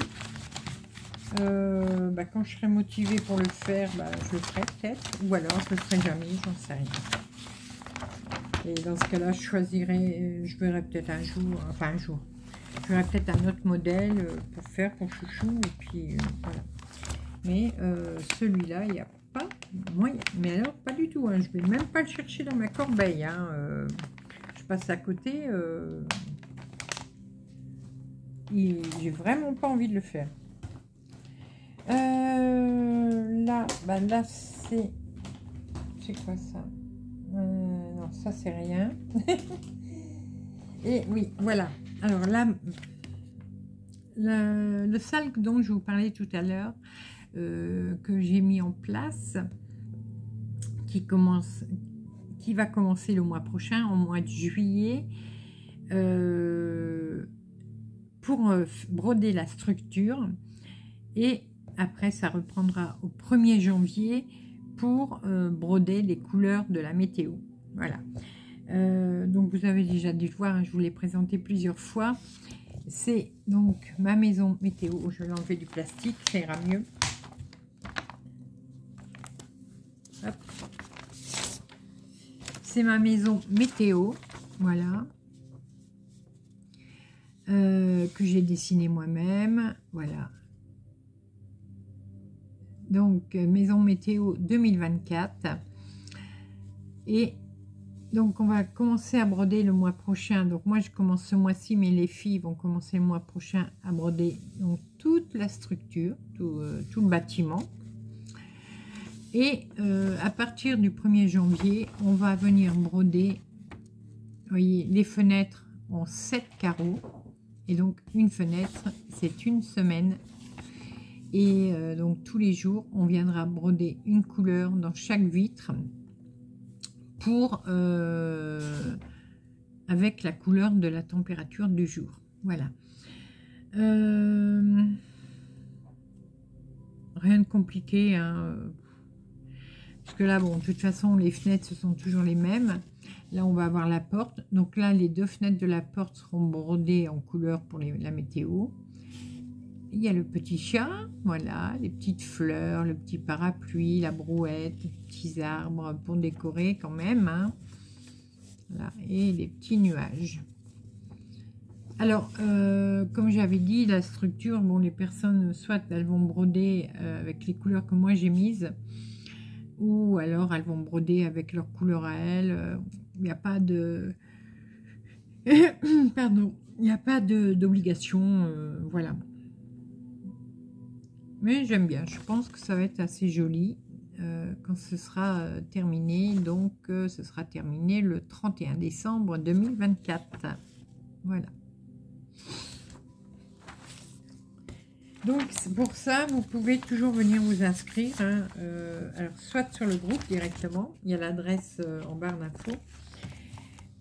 Bah, quand je serai motivée pour le faire, bah, je le ferai peut-être, ou alors je le ferai jamais, j'en sais rien. Et dans ce cas là je choisirai, je verrai peut-être un jour, enfin un jour, je verrai peut-être un autre modèle pour faire pour Chouchou, et puis voilà. Mais celui-là, il n'y a pas moyen, mais alors pas du tout, hein. Je vais même pas le chercher dans ma corbeille, hein. Je passe à côté, j'ai vraiment pas envie de le faire. Là c'est quoi ça, non, ça c'est rien. Et oui, voilà. Alors là, le salk dont je vous parlais tout à l'heure, que j'ai mis en place, qui va commencer le mois prochain, en mois de juillet, pour broder la structure, et après, ça reprendra au 1er janvier pour broder les couleurs de la météo. Voilà. Donc, vous avez déjà dû le voir, hein, je vous l'ai présenté plusieurs fois. C'est donc ma maison météo. Je vais l'enlever du plastique, ça ira mieux. C'est ma maison météo, voilà. Que j'ai dessinée moi-même, voilà. Donc, Maison Météo 2024. Et donc, on va commencer à broder le mois prochain. Donc, moi, je commence ce mois-ci, mais les filles vont commencer le mois prochain à broder donc, toute la structure, tout le bâtiment. Et à partir du 1er janvier, on va venir broder, voyez, les fenêtres en 7 carreaux. Et donc, une fenêtre, c'est une semaine. Et donc tous les jours on viendra broder une couleur dans chaque vitre pour avec la couleur de la température du jour. Voilà, rien de compliqué, hein, parce que là bon, de toute façon les fenêtres ce sont toujours les mêmes. Là on va avoir la porte, donc là les 2 fenêtres de la porte seront brodées en couleur pour la météo. Il y a le petit chat, voilà, les petites fleurs, le petit parapluie, la brouette, les petits arbres pour décorer quand même, hein. Voilà, et les petits nuages. Alors, comme j'avais dit, la structure, bon, les personnes, soit elles vont broder avec les couleurs que moi j'ai mises, ou alors elles vont broder avec leurs couleurs à elles. Il n'y a pas de... Pardon, il n'y a pas d'obligation, voilà. Mais j'aime bien, je pense que ça va être assez joli quand ce sera terminé. Donc, ce sera terminé le 31 décembre 2024. Voilà. Donc pour ça, vous pouvez toujours venir vous inscrire, hein, alors soit sur le groupe directement, il y a l'adresse en barre d'infos,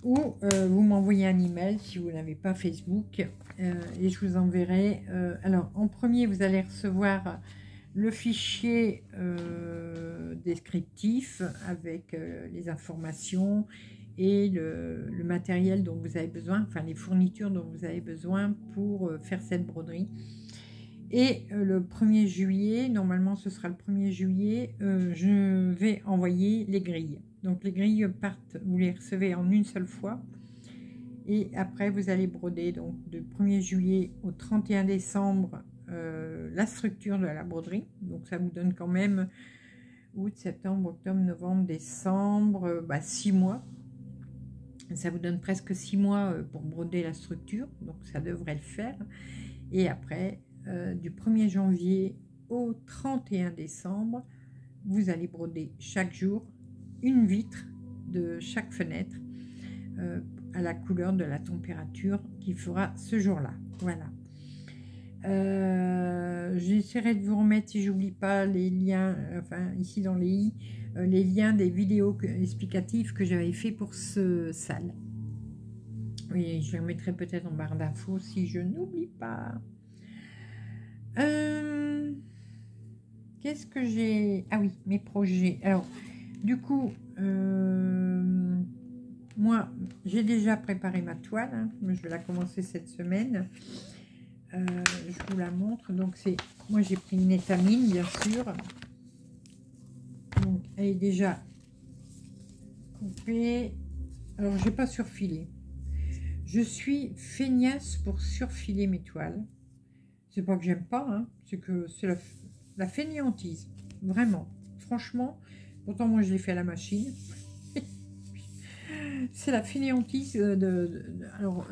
ou vous m'envoyez un email si vous n'avez pas Facebook, et je vous enverrai. Alors en premier, vous allez recevoir le fichier descriptif avec les informations et le matériel dont vous avez besoin, enfin les fournitures dont vous avez besoin pour faire cette broderie. Et le 1er juillet, normalement ce sera le 1er juillet, je vais envoyer les grilles. Donc les grilles partent, vous les recevez en une seule fois. Et après vous allez broder donc du 1er juillet au 31 décembre la structure de la broderie. Donc ça vous donne quand même août, septembre, octobre, novembre, décembre, 6 mois. Ça vous donne presque 6 mois pour broder la structure. Donc ça devrait le faire. Et après... du 1er janvier au 31 décembre, vous allez broder chaque jour une vitre de chaque fenêtre à la couleur de la température qu'il fera ce jour-là. Voilà. J'essaierai de vous remettre, si j'oublie pas, les liens, enfin ici dans les i, les liens des vidéos explicatives que j'avais fait pour ce salle. Oui, je les remettrai peut-être en barre d'infos si je n'oublie pas. Qu'est-ce que j'ai... Ah oui, mes projets. Alors, du coup, moi, j'ai déjà préparé ma toile. Hein, mais je vais la commencer cette semaine. Je vous la montre. Donc, c'est... Moi, j'ai pris une étamine, bien sûr. Donc, elle est déjà coupée. Alors, je n'ai pas surfilé. Je suis feignasse pour surfiler mes toiles. C'est pas que j'aime pas, hein, c'est que c'est la fainéantise, vraiment, franchement. Pourtant moi je l'ai fait à la machine. C'est la fainéantise alors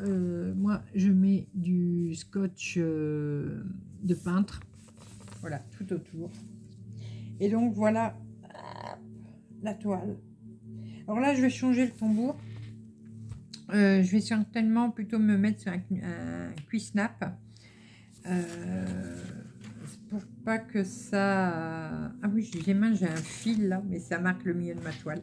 moi je mets du scotch de peintre, voilà, tout autour. Et donc voilà la toile. Alors là je vais changer le tambour, je vais certainement plutôt me mettre sur un cuisnap. Pour pas que ça... Ah oui, j'ai un fil là, mais ça marque le milieu de ma toile.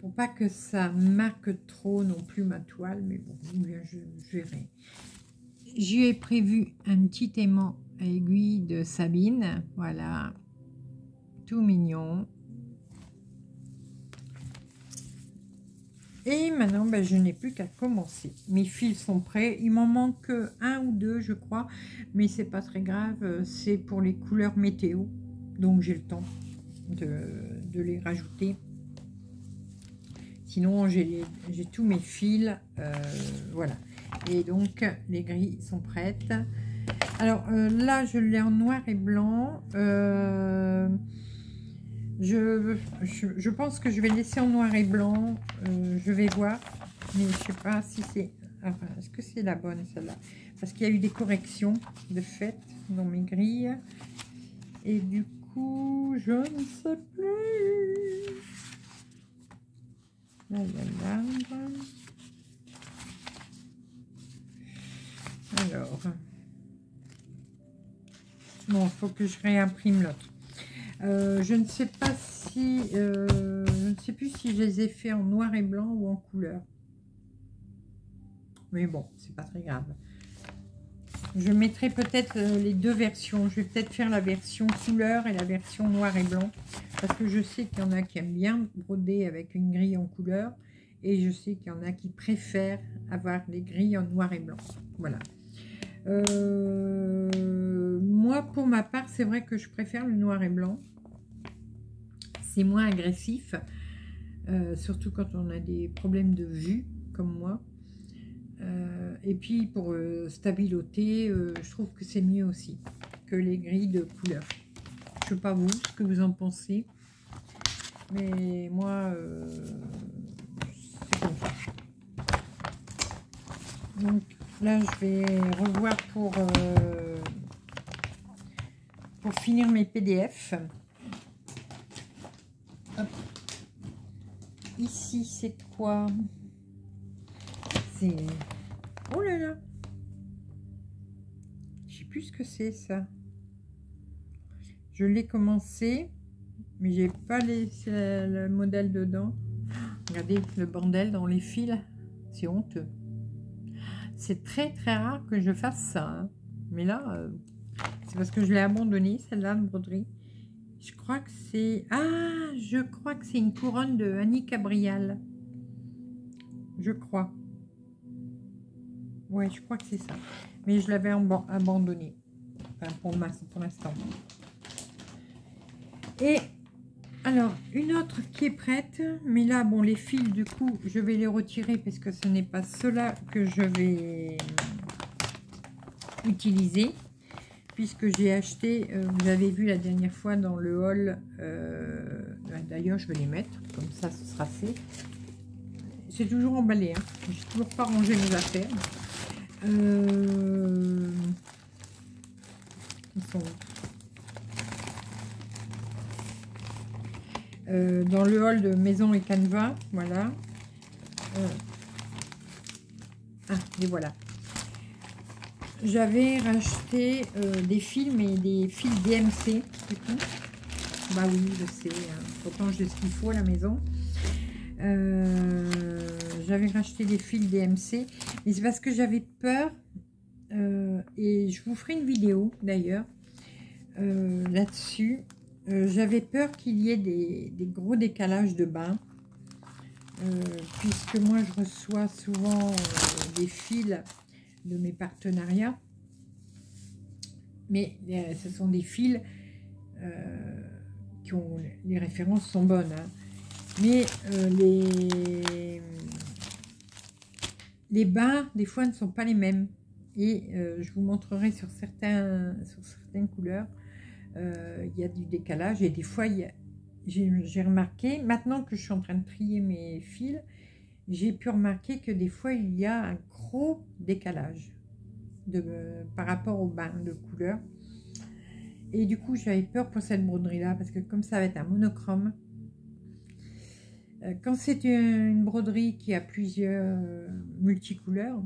Pour pas que ça marque trop non plus ma toile, mais bon, je verrai. J'y ai prévu un petit aimant à aiguille de Sabine, voilà, tout mignon. Et maintenant, je n'ai plus qu'à commencer. Mes fils sont prêts. Il m'en manque un ou deux, je crois. Mais c'est pas très grave. C'est pour les couleurs météo. Donc, j'ai le temps de les rajouter. Sinon, j'ai tous mes fils. Voilà. Et donc, les grilles sont prêtes. Alors, là, je l'ai en noir et blanc. Je pense que je vais laisser en noir et blanc, je vais voir, mais je sais pas si c'est... Enfin, est-ce que c'est la bonne celle-là? Parce qu'il y a eu des corrections de fait dans mes grilles, et du coup, je ne sais plus. Là, là. Alors, bon, il faut que je réimprime l'autre. Je ne sais pas si je ne sais plus si je les ai fait en noir et blanc ou en couleur, mais bon, c'est pas très grave. Je mettrai peut-être les deux versions. Je vais peut-être faire la version couleur et la version noir et blanc, parce que je sais qu'il y en a qui aiment bien broder avec une grille en couleur, et je sais qu'il y en a qui préfèrent avoir des grilles en noir et blanc. Voilà. Moi, pour ma part, c'est vrai que je préfère le noir et blanc. C'est moins agressif, surtout quand on a des problèmes de vue, comme moi. Et puis, pour stabiloter, je trouve que c'est mieux aussi que les grilles de couleur. Je ne sais pas vous, ce que vous en pensez. Mais moi, c'est comme ça. Donc, là, je vais revoir pour finir mes PDF. Hop. Ici, c'est quoi? C'est... Oh là là! Je sais plus ce que c'est ça. Je l'ai commencé, mais j'ai pas laissé le modèle dedans. Regardez le bordel dans les fils, c'est honteux. C'est très très rare que je fasse ça, hein. Mais là, c'est parce que je l'ai abandonné, celle-là, de broderie. Je crois que c'est... Ah, je crois que c'est une couronne de Annie Cabrial. Je crois. Ouais, je crois que c'est ça. Mais je l'avais abandonné. Enfin, pour l'instant. Et alors, une autre qui est prête. Mais là, bon, les fils, du coup, je vais les retirer parce que ce n'est pas cela que je vais utiliser. Puisque j'ai acheté, vous avez vu la dernière fois dans le haul, d'ailleurs je vais les mettre, comme ça ce sera fait. C'est toujours emballé, hein. J'ai toujours pas rangé mes affaires. Ils sont... dans le haul de Maison et Canevas, voilà. Ah, les voilà. J'avais racheté des fils, mais des fils DMC, du coup. Bah oui, je sais, hein. Pourtant j'ai ce qu'il faut à la maison. J'avais racheté des fils DMC, mais c'est parce que j'avais peur, et je vous ferai une vidéo d'ailleurs là-dessus. J'avais peur qu'il y ait des gros décalages de bain, puisque moi je reçois souvent des fils de mes partenariats, mais ce sont des fils qui ont, les références sont bonnes, hein. Mais les bains des fois ne sont pas les mêmes, et je vous montrerai sur certaines couleurs il y a du décalage, et des fois j'ai remarqué, maintenant que je suis en train de trier mes fils, j'ai pu remarquer que des fois il y a un gros décalage par rapport au bain de couleur, et du coup j'avais peur pour cette broderie là, parce que comme ça va être un monochrome, quand c'est une broderie qui a plusieurs multicouleurs,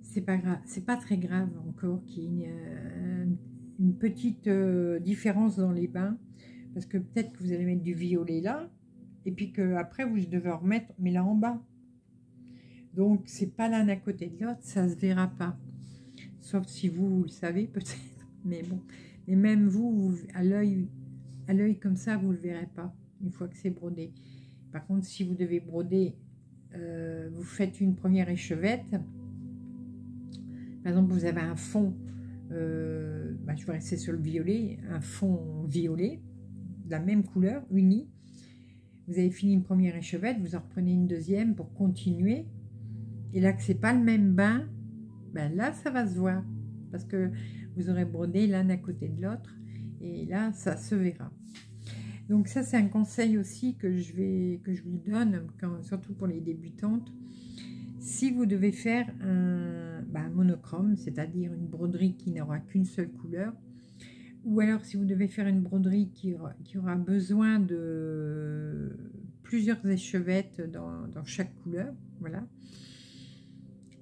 c'est pas très grave encore qu'il y ait une petite différence dans les bains, parce que peut-être que vous allez mettre du violet là, et puis que après vous devez remettre, mais là en bas, donc c'est pas l'un à côté de l'autre, ça se verra pas, sauf si vous le savez peut-être, mais bon, et même vous à l'œil comme ça vous le verrez pas une fois que c'est brodé. Par contre, si vous devez broder, vous faites une première échevette, par exemple, vous avez un fond, je vais rester sur le violet, un fond violet de la même couleur uni. Vous avez fini une première échevette, vous en reprenez une deuxième pour continuer. Et là que c'est pas le même bain, ben là ça va se voir. Parce que vous aurez brodé l'un à côté de l'autre. Et là ça se verra. Donc ça c'est un conseil aussi que je vous donne, surtout pour les débutantes. Si vous devez faire un monochrome, c'est-à-dire une broderie qui n'aura qu'une seule couleur, ou alors si vous devez faire une broderie qui aura besoin de plusieurs échevettes dans chaque couleur, voilà,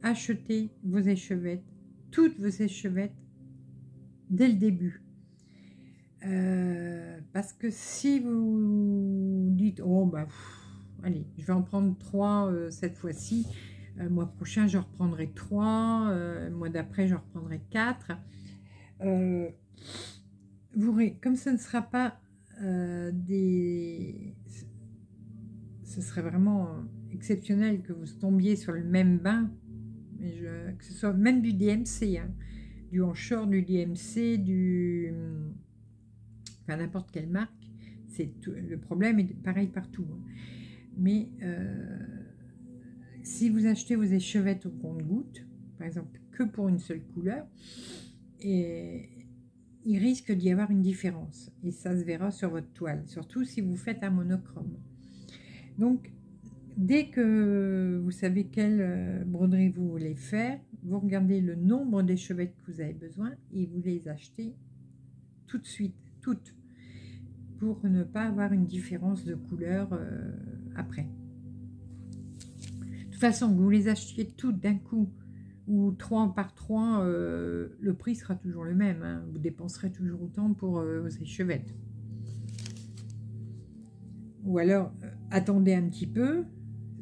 achetez vos échevettes, toutes vos échevettes dès le début, parce que si vous dites oh bah pff, allez je vais en prendre 3 cette fois-ci, mois prochain je reprendrai 3, mois d'après je reprendrai 4, comme ce ne sera pas ce serait vraiment exceptionnel que vous tombiez sur le même bain, que ce soit même du DMC, hein, du hancheur, du DMC, enfin n'importe quelle marque, le problème est pareil partout, hein. Mais si vous achetez vos échevettes au compte-gouttes, par exemple, que pour une seule couleur, et il risque d'y avoir une différence, et ça se verra sur votre toile, surtout si vous faites un monochrome. Donc dès que vous savez quelle broderie vous voulez faire, vous regardez le nombre d'échevettes que vous avez besoin et vous les achetez tout de suite, toutes, pour ne pas avoir une différence de couleur après. De toute façon, vous les achetez toutes d'un coup ou 3 par 3, le prix sera toujours le même. Hein. Vous dépenserez toujours autant pour vos échevettes. Ou alors, attendez un petit peu.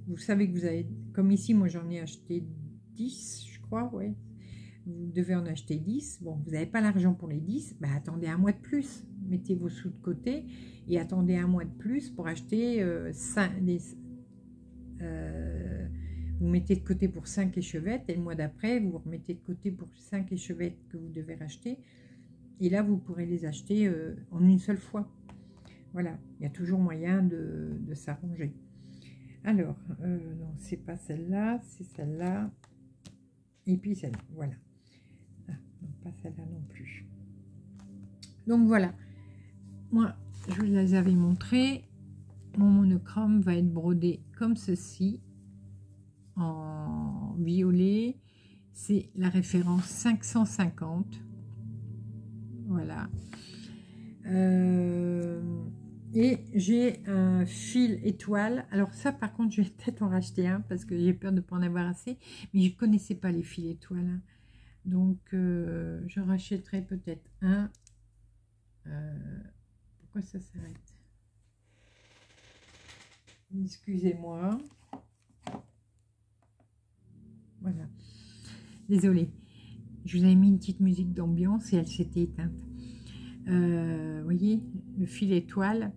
Vous savez que vous avez... Comme ici, moi, j'en ai acheté 10, je crois, ouais. Vous devez en acheter 10. Bon, vous n'avez pas l'argent pour les 10. Ben, attendez un mois de plus. Mettez vos sous de côté et attendez un mois de plus pour acheter 5... vous mettez de côté pour 5 échevettes et le mois d'après, vous remettez de côté pour 5 échevettes que vous devez racheter. Et là, vous pourrez les acheter en une seule fois. Voilà, il y a toujours moyen de s'arranger. Alors, non, c'est pas celle-là, c'est celle-là. Et puis celle-là, voilà. Ah, non, pas celle-là non plus. Donc voilà. Moi, je vous les avais montrées. Mon monochrome va être brodé comme ceci. En violet, c'est la référence 550, voilà, et j'ai un fil étoile. Alors ça par contre je vais peut-être en racheter un parce que j'ai peur de ne pas en avoir assez, mais je connaissais pas les fils étoiles, hein. Donc je rachèterai peut-être un. Pourquoi ça s'arrête, excusez-moi. Voilà, désolée, je vous avais mis une petite musique d'ambiance et elle s'était éteinte. Vous voyez, le fil étoile,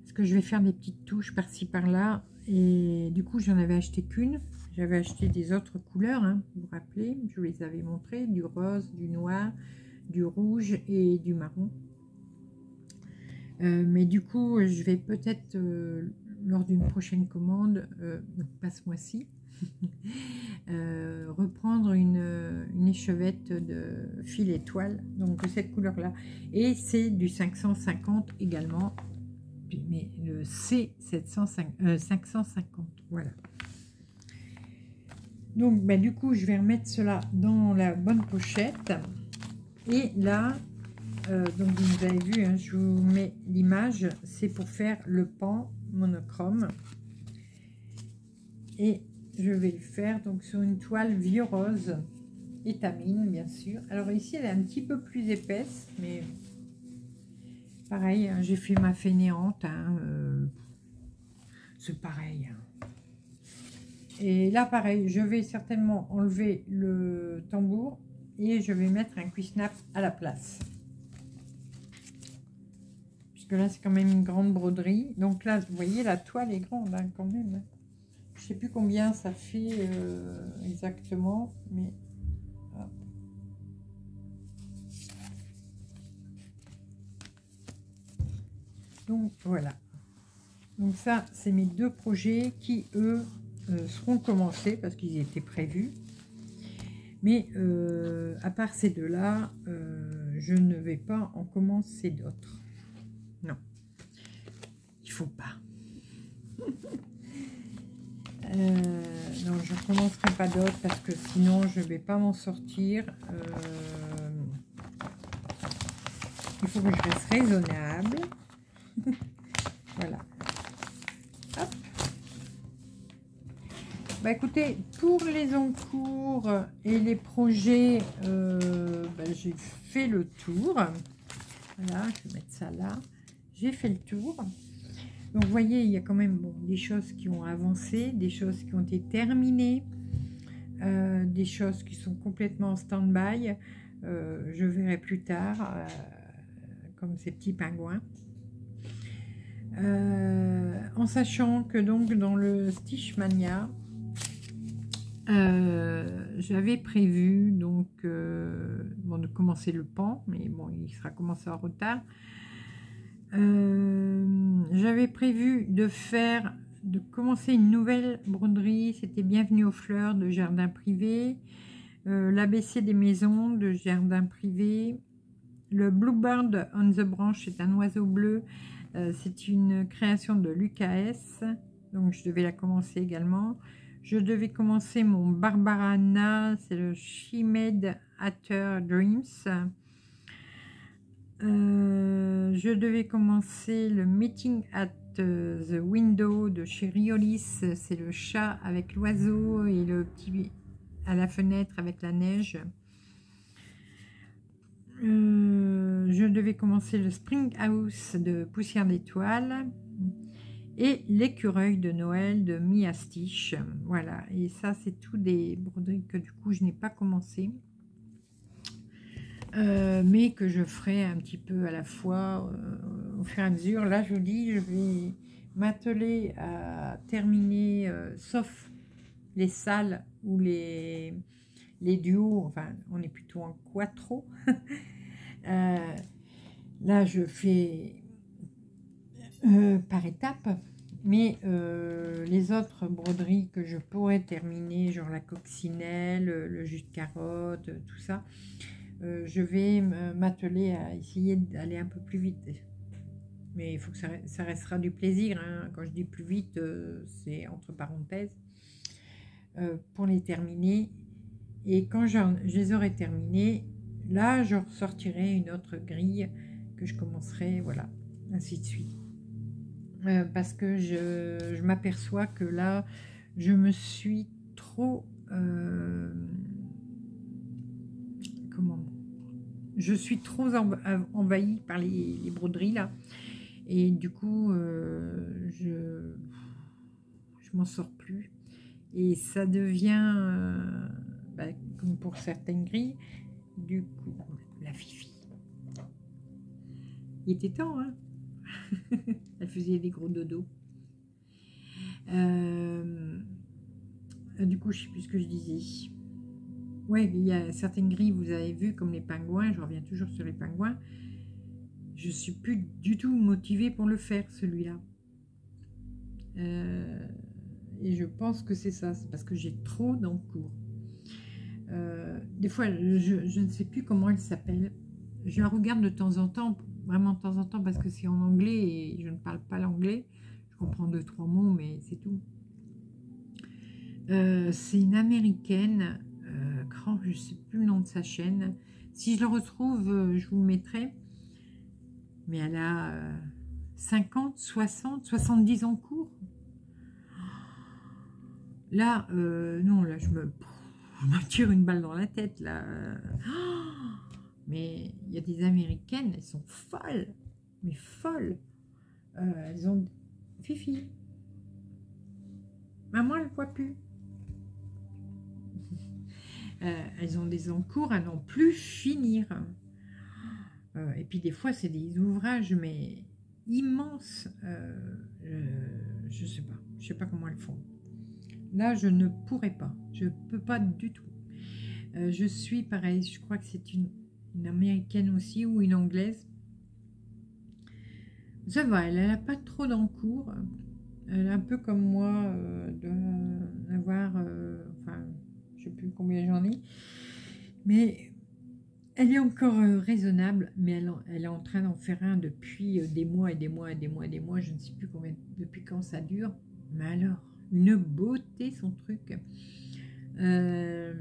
parce que je vais faire des petites touches par-ci par-là, et du coup j'en avais acheté qu'une, j'avais acheté des autres couleurs, hein, vous vous rappelez, je vous les avais montrées, du rose, du noir, du rouge et du marron. Mais du coup, je vais peut-être, lors d'une prochaine commande, pas ce mois-ci, reprendre une échevette de fil étoile, donc de cette couleur là, et c'est du 550 également, mais le C 550, voilà. Donc bah, du coup je vais remettre cela dans la bonne pochette, et là donc vous avez vu, hein, je vous mets l'image, c'est pour faire le pan monochrome, et je vais le faire donc sur une toile vieux rose et étamine, bien sûr. Alors ici elle est un petit peu plus épaisse, mais pareil, hein, j'ai fait ma fainéante, hein, c'est pareil, hein. Et là pareil, je vais certainement enlever le tambour et je vais mettre un cuisnap à la place, puisque là c'est quand même une grande broderie. Donc là vous voyez la toile est grande, hein, quand même. Je sais plus combien ça fait exactement, mais hop. Donc voilà. Donc ça, c'est mes deux projets qui, eux, seront commencés parce qu'ils étaient prévus. Mais à part ces deux-là, je ne vais pas en commencer d'autres. Non, il faut pas. Non, je ne commencerai pas d'autres parce que sinon je ne vais pas m'en sortir. Il faut que je reste raisonnable. Voilà. Hop. Bah, écoutez, pour les encours et les projets, bah, j'ai fait le tour. Voilà, je vais mettre ça là. J'ai fait le tour. Donc vous voyez, il y a quand même, bon, des choses qui ont avancé, des choses qui ont été terminées, des choses qui sont complètement en stand-by. Je verrai plus tard, comme ces petits pingouins. En sachant que donc dans le Stitch Maynia, j'avais prévu donc bon, de commencer le pan, mais bon, il sera commencé en retard. J'avais prévu de commencer une nouvelle broderie, c'était Bienvenue aux fleurs de Jardin privé, l'ABC des maisons de Jardin privé, le Bluebird on the branch, c'est un oiseau bleu, c'est une création de Lucas, donc je devais la commencer également. Je devais commencer mon Barbara Na, c'est le She Made Hatter Dreams. Je devais commencer le Meeting at the Window de chez Riolis, c'est le chat avec l'oiseau et le petit à la fenêtre avec la neige. Je devais commencer le Spring House de Poussière d'étoile et l'écureuil de Noël de Mia Stitch. Voilà, et ça c'est tout des broderies que du coup je n'ai pas commencé, mais que je ferai un petit peu à la fois au fur et à mesure. Là je vous dis, je vais m'atteler à terminer, sauf les salles ou les duos, enfin on est plutôt en quattro. Là je fais par étapes, mais les autres broderies que je pourrais terminer, genre la coccinelle, le jus de carotte, tout ça, je vais m'atteler à essayer d'aller un peu plus vite, mais il faut que ça restera du plaisir, hein. Quand je dis plus vite, c'est entre parenthèses, pour les terminer. Et quand je les aurai terminés, là, je ressortirai une autre grille que je commencerai, voilà, ainsi de suite. Parce que je m'aperçois que là, je me suis trop... comment? Je suis trop envahie par les broderies, là. Et du coup, je m'en sors plus. Et ça devient... comme pour certaines grilles, du coup, la Fifi. Il était temps, hein. Elle faisait des gros dodos. Du coup, je ne sais plus ce que je disais. Ouais, il y a certaines grilles, vous avez vu, comme les pingouins, je reviens toujours sur les pingouins. Je ne suis plus du tout motivée pour le faire, celui-là. Et je pense que c'est ça, c'est parce que j'ai trop d'encours. Des fois je ne sais plus comment elle s'appelle, je la regarde de temps en temps, vraiment de temps en temps, parce que c'est en anglais et je ne parle pas l'anglais, je comprends 2-3 mots mais c'est tout. C'est une américaine, je ne sais plus le nom de sa chaîne, si je le retrouve je vous le mettrai, mais elle a 50, 60, 70 en cours là. Non, là je me tire une balle dans la tête, là. Mais il y a des Américaines, elles sont folles. Mais folles. Elles ont... Fifi. Maman, elle ne voit plus. Elles ont des encours à n'en plus finir. Et puis des fois, c'est des ouvrages, mais immenses. Je ne sais pas. Je ne sais pas comment elles font. Là, je ne pourrais pas. Je ne peux pas du tout. Je suis pareil. Je crois que c'est une américaine aussi ou une anglaise. Ça va, elle n'a pas trop d'encours. Elle est un peu comme moi, de avoir... enfin, je ne sais plus combien j'en ai. Mais elle est encore raisonnable. Mais elle est en train d'en faire un depuis des mois et des mois et des mois et des mois. Je ne sais plus combien, depuis quand ça dure. Mais alors... Une beauté son truc. Je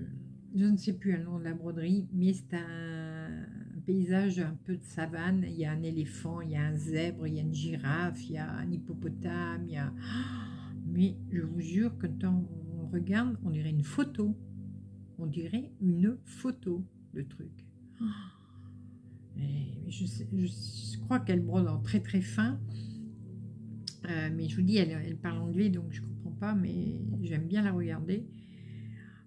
ne sais plus le nom de la broderie, mais c'est un paysage un peu de savane. Il y a un éléphant, il y a un zèbre, il y a une girafe, il y a un hippopotame, il y a... Mais je vous jure que quand on regarde, on dirait une photo. On dirait une photo, le truc. Et je crois qu'elle brode en très très fin. Mais je vous dis, elle parle anglais, donc je comprends pas, mais j'aime bien la regarder.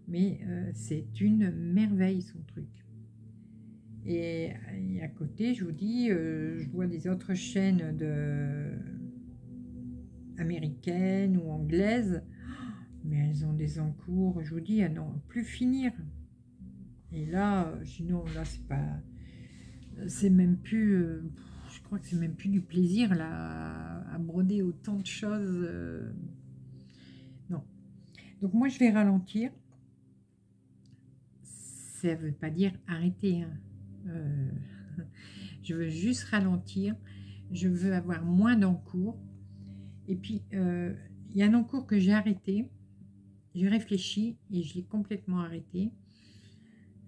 Mais c'est une merveille, son truc. Et à côté, je vous dis, je vois des autres chaînes américaines ou anglaises, mais elles ont des encours, je vous dis, elles n'ont plus finir. Et là, sinon, là, c'est pas... C'est même plus... je crois que c'est même plus du plaisir, là... À broder autant de choses, non. Donc moi je vais ralentir. Ça veut pas dire arrêter, hein. Je veux juste ralentir. Je veux avoir moins d'encours. Et puis il y a un encours que j'ai arrêté. J'ai réfléchi et je l'ai complètement arrêté.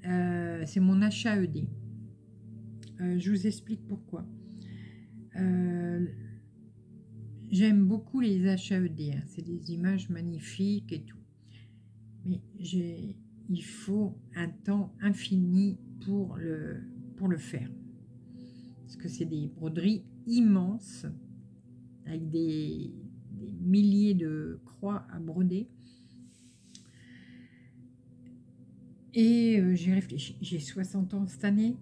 C'est mon achat HAED. Je vous explique pourquoi. J'aime beaucoup les HAED, hein. C'est des images magnifiques et tout. Mais il faut un temps infini pour le faire. Parce que c'est des broderies immenses, avec des milliers de croix à broder. Et j'ai réfléchi, j'ai 60 ans cette année.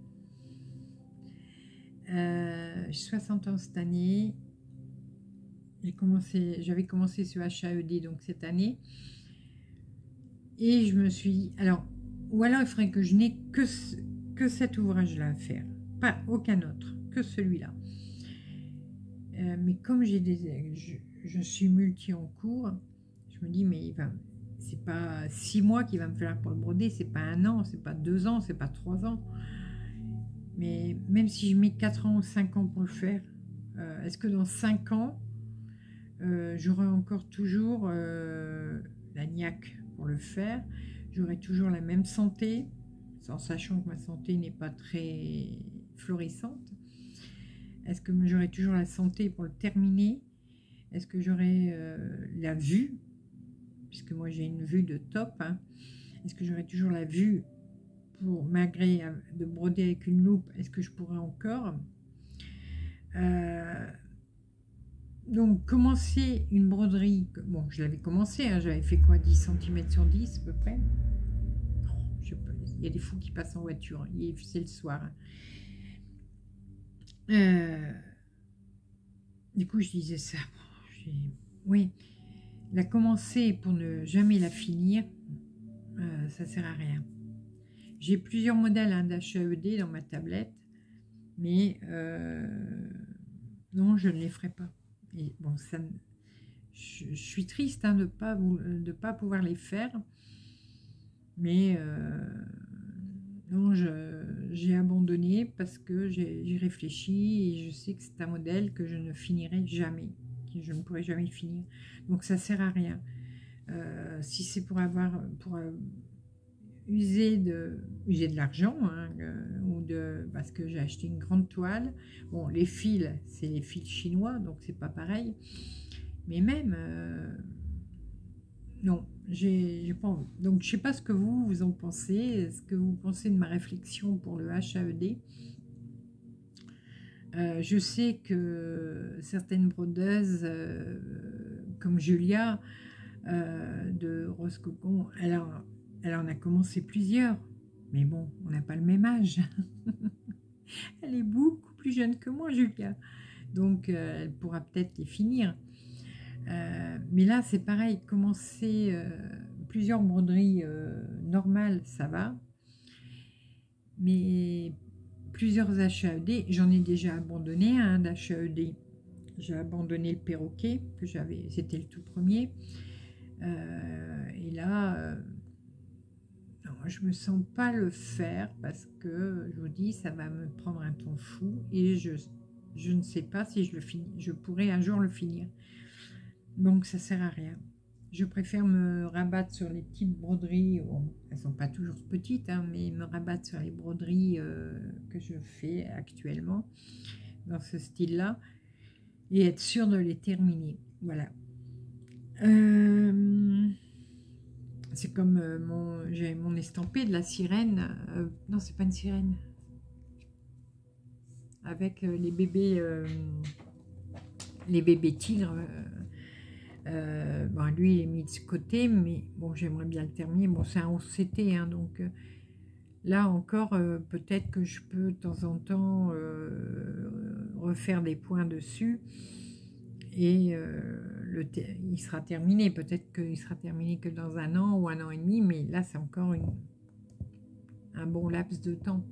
J'avais commencé ce HAED donc cette année. Et je me suis dit, alors, ou alors il faudrait que je n'ai que cet ouvrage-là à faire. Pas aucun autre, que celui-là. Mais comme j'ai je suis multi en cours, je me dis, mais c'est pas 6 mois qu'il va me falloir pour le broder, c'est pas 1 an, c'est pas 2 ans, c'est pas 3 ans. Mais même si je mets 4 ans ou 5 ans pour le faire, est-ce que dans 5 ans, j'aurai encore toujours la niaque pour le faire? J'aurai toujours la même santé, en sachant que ma santé n'est pas très florissante? Est-ce que j'aurai toujours la santé pour le terminer? Est-ce que j'aurai la vue? Puisque moi j'ai une vue de top. Hein. Est-ce que j'aurai toujours la vue pour, malgré de broder avec une loupe, est-ce que je pourrais encore? Donc commencer une broderie, bon je l'avais commencé, hein, j'avais fait quoi, 10 cm sur 10 à peu près. Il y a des fous qui passent en voiture, hein, c'est le soir. Hein. Du coup je disais ça, oui, la commencer pour ne jamais la finir, ça sert à rien. J'ai plusieurs modèles hein, d'HAED dans ma tablette, mais non, je ne les ferai pas. Et bon, ça, je suis triste hein, de ne pas pouvoir les faire, mais non, j'ai abandonné parce que j'ai réfléchi et je sais que c'est un modèle que je ne finirai jamais, que je ne pourrai jamais finir. Donc ça sert à rien. Si c'est pour avoir user de l'argent hein, parce que j'ai acheté une grande toile, bon les fils c'est les fils chinois donc c'est pas pareil, mais même non, j'ai pas envie. Donc je sais pas ce que vous en pensez, ce que vous pensez de ma réflexion pour le HAED. Je sais que certaines brodeuses comme Julia de Rose Cocon, elle en a commencé plusieurs, mais bon, on n'a pas le même âge. Elle est beaucoup plus jeune que moi, Julia. Donc, elle pourra peut-être les finir. Mais là, c'est pareil, commencer plusieurs broderies normales, ça va. Mais plusieurs HAED, j'en ai déjà abandonné un hein, d'HAED. J'ai abandonné le perroquet, que j'avais, c'était le tout premier. Et là... je me sens pas le faire parce que je vous dis ça va me prendre un temps fou et je ne sais pas si je le finis, je pourrais un jour le finir, donc ça sert à rien. Je préfère me rabattre sur les petites broderies, bon, elles sont pas toujours petites hein, mais me rabattre sur les broderies que je fais actuellement dans ce style là et être sûre de les terminer. Voilà, c'est comme j'ai mon estampé de la sirène, non c'est pas une sirène, avec les bébés tigres, bon, lui il est mis de ce côté, mais bon j'aimerais bien le terminer, bon c'est un 11 CT hein, donc là encore peut-être que je peux de temps en temps refaire des points dessus et il sera terminé, peut-être qu'il sera terminé que dans 1 an ou 1 an et demi, mais là c'est encore un bon laps de temps.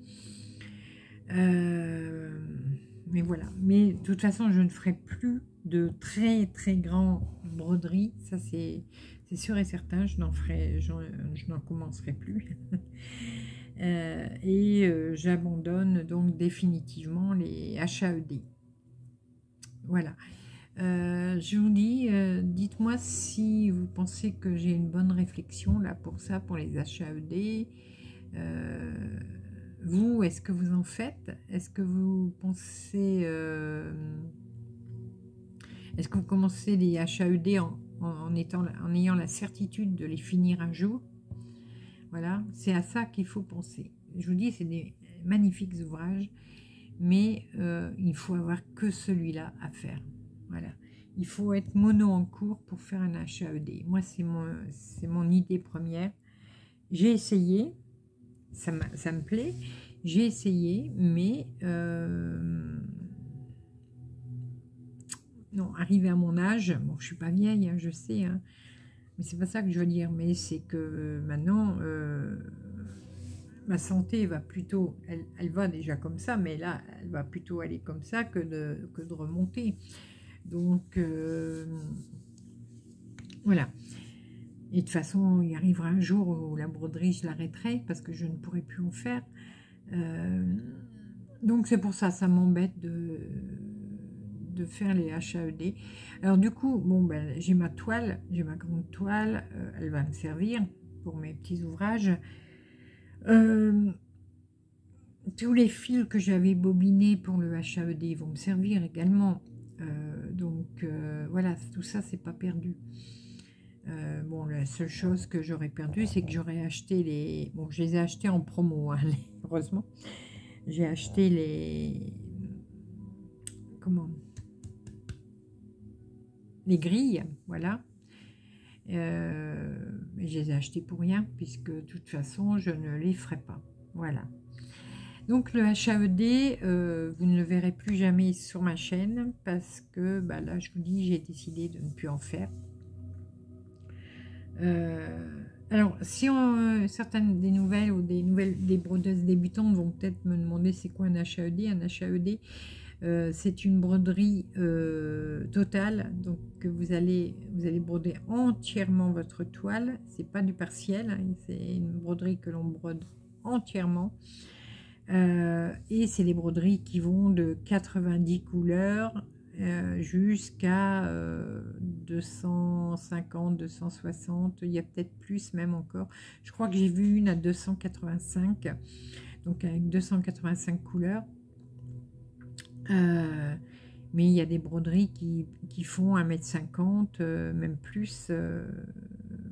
Mais voilà, mais de toute façon je ne ferai plus de très grandes broderies, ça c'est sûr et certain, je n'en commencerai plus. Et j'abandonne donc définitivement les HAED. Voilà. Je vous dis, dites-moi si vous pensez que j'ai une bonne réflexion là pour ça, pour les HAED. Vous, est-ce que vous en faites? Est-ce que vous pensez, est-ce que vous commencez les HAED en ayant la certitude de les finir un jour? Voilà, c'est à ça qu'il faut penser. Je vous dis, c'est des magnifiques ouvrages, mais il faut avoir que celui-là à faire. Voilà. Il faut être mono en cours pour faire un HAED. Moi, c'est mon idée première. J'ai essayé, ça me plaît. J'ai essayé, mais non, arrivé à mon âge, bon, je suis pas vieille, hein, je sais, hein, mais c'est pas ça que je veux dire. Mais c'est que maintenant, ma santé va plutôt, elle va déjà comme ça, mais là, elle va plutôt aller comme ça que de remonter. Donc, voilà. Et de toute façon, il arrivera un jour où la broderie, je l'arrêterai parce que je ne pourrai plus en faire. Donc, c'est pour ça, ça m'embête de faire les HAED. Alors, du coup, bon, ben, j'ai ma toile, j'ai ma grande toile. Elle va me servir pour mes petits ouvrages. Tous les fils que j'avais bobinés pour le HAED vont me servir également. Donc, voilà, tout ça, c'est pas perdu. Bon, la seule chose que j'aurais perdue, c'est que j'aurais acheté les... Bon, je les ai achetés en promo, hein, heureusement. J'ai acheté les... Comment? Les grilles, voilà. Je les ai achetées pour rien, puisque de toute façon, je ne les ferai pas. Voilà. Donc, le HAED, vous ne le verrez plus jamais sur ma chaîne, parce que, bah, là, je vous dis, j'ai décidé de ne plus en faire. Alors, si on, certaines des nouvelles ou des brodeuses débutantes vont peut-être me demander c'est quoi un HAED. Un HAED, c'est une broderie totale. Donc, vous allez broder entièrement votre toile. C'est pas du partiel, hein, c'est une broderie que l'on brode entièrement. Et c'est des broderies qui vont de 90 couleurs. Jusqu'à 250, 260, il y a peut-être plus même encore. Je crois que j'ai vu une à 285, donc avec 285 couleurs. Mais il y a des broderies qui font 1m50, même plus.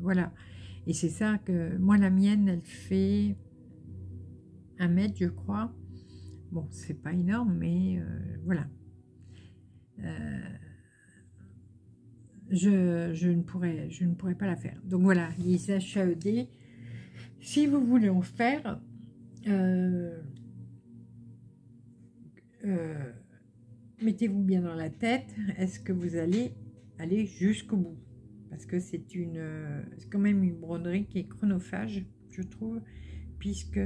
Voilà. Et c'est ça que moi, la mienne, elle fait 1m, je crois. Bon, c'est pas énorme, mais voilà. Je ne pourrais pas la faire. Donc voilà, les HAED, si vous voulez en faire, mettez-vous bien dans la tête, est-ce que vous allez aller jusqu'au bout? Parce que c'est quand même une broderie qui est chronophage, je trouve, puisque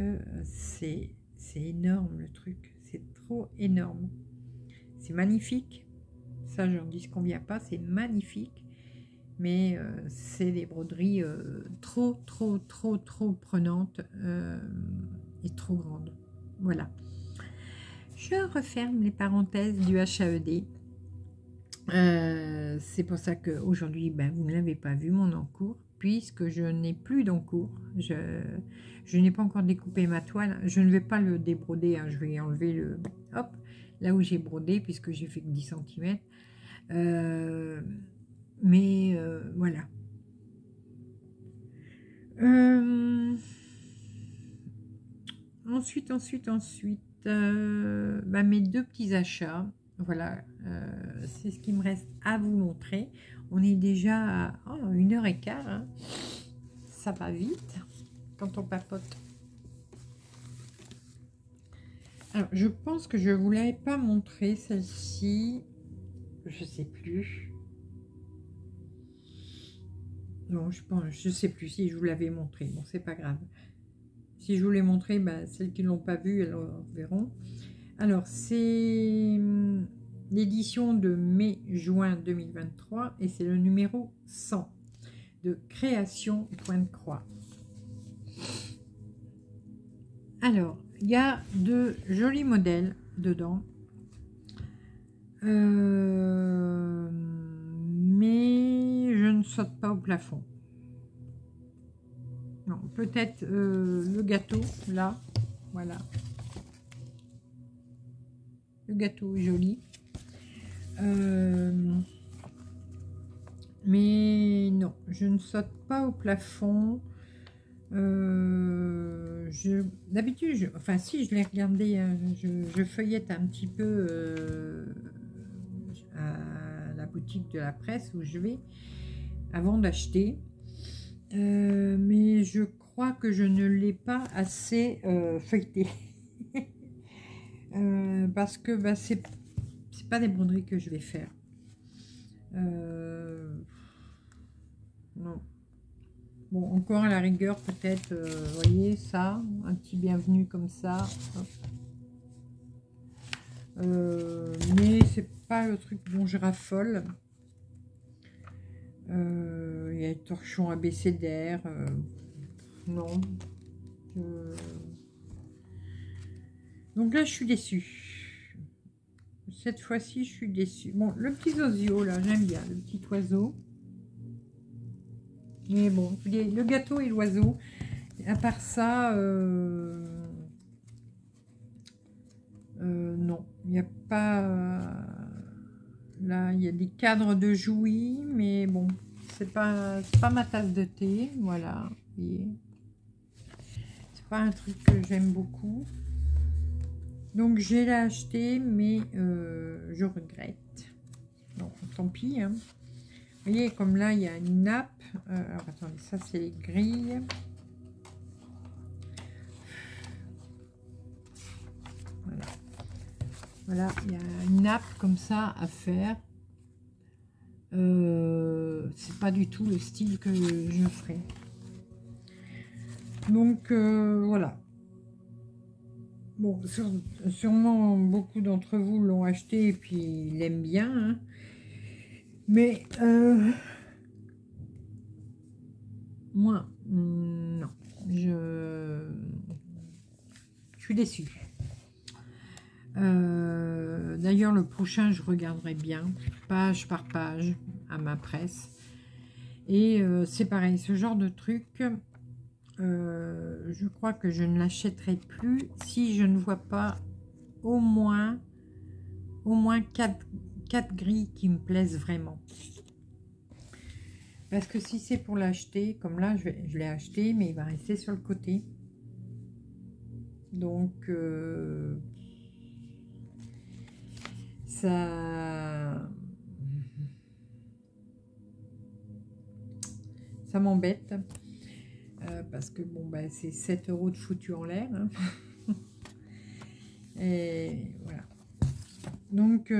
c'est énorme le truc, c'est trop énorme. C'est magnifique. Ça, j'en dis ce qu'on vient pas, c'est magnifique, mais c'est des broderies trop prenantes et trop grandes. Voilà. Je referme les parenthèses du HAED. C'est pour ça qu'aujourd'hui, ben, vous ne l'avez pas vu, mon encours, puisque je n'ai plus d'encours. Je n'ai pas encore découpé ma toile. Je ne vais pas le débroder, hein. Je vais enlever le... Hop, là où j'ai brodé, puisque j'ai fait que 10 cm. Mais voilà. Ensuite, bah, mes deux petits achats. Voilà, c'est ce qui me reste à vous montrer. On est déjà à 1h15. Hein. Ça va vite quand on papote. Alors, je pense que je ne vous l'avais pas montré, celle-ci. Je ne sais plus. Non, je ne sais plus si je vous l'avais montré. Bon, c'est pas grave. Si je vous l'ai montré, ben, celles qui ne l'ont pas vue, elles verront. Alors, c'est l'édition de mai-juin 2023 et c'est le numéro 100 de Création Point de Croix. Alors, il y a de jolis modèles dedans, mais je ne saute pas au plafond. Non, peut-être le gâteau, là, voilà. Le gâteau est joli. Mais non, je ne saute pas au plafond. D'habitude, enfin si, je l'ai regardé, je feuillette un petit peu à la boutique de la presse où je vais avant d'acheter, mais je crois que je ne l'ai pas assez feuilleté parce que bah, c'est pas des broderies que je vais faire. Non. Bon, encore à la rigueur, peut-être, vous voyez, ça, un petit bienvenu comme ça. Mais c'est pas le truc dont je raffole. Il y a le torchon abécédaire. Non. Donc là, je suis déçue. Cette fois-ci, je suis déçue. Bon, le petit zozio, là, j'aime bien, le petit oiseau. Mais bon, le gâteau et l'oiseau, à part ça, non, il n'y a pas, là, il y a des cadres de jouy, mais bon, c'est pas ma tasse de thé, voilà, c'est pas un truc que j'aime beaucoup, donc j'ai acheté, mais je regrette, bon, tant pis, hein. Vous voyez, comme là, il y a une nappe. Alors, attendez, ça, c'est les grilles. Voilà. Voilà, il y a une nappe comme ça à faire. C'est pas du tout le style que je ferai. Donc, voilà. Bon, sûrement, beaucoup d'entre vous l'ont acheté et puis ils l'aiment bien, hein. Mais moi, non, je suis déçue. D'ailleurs, le prochain, je regarderai bien, page par page, à ma presse. Et c'est pareil, ce genre de truc, je crois que je ne l'achèterai plus si je ne vois pas au moins 4 grilles qui me plaisent vraiment, parce que si c'est pour l'acheter comme là, je l'ai acheté mais il va rester sur le côté, donc ça m'embête, parce que bon ben, c'est 7 € de foutu en l'air, hein. Et voilà. Donc,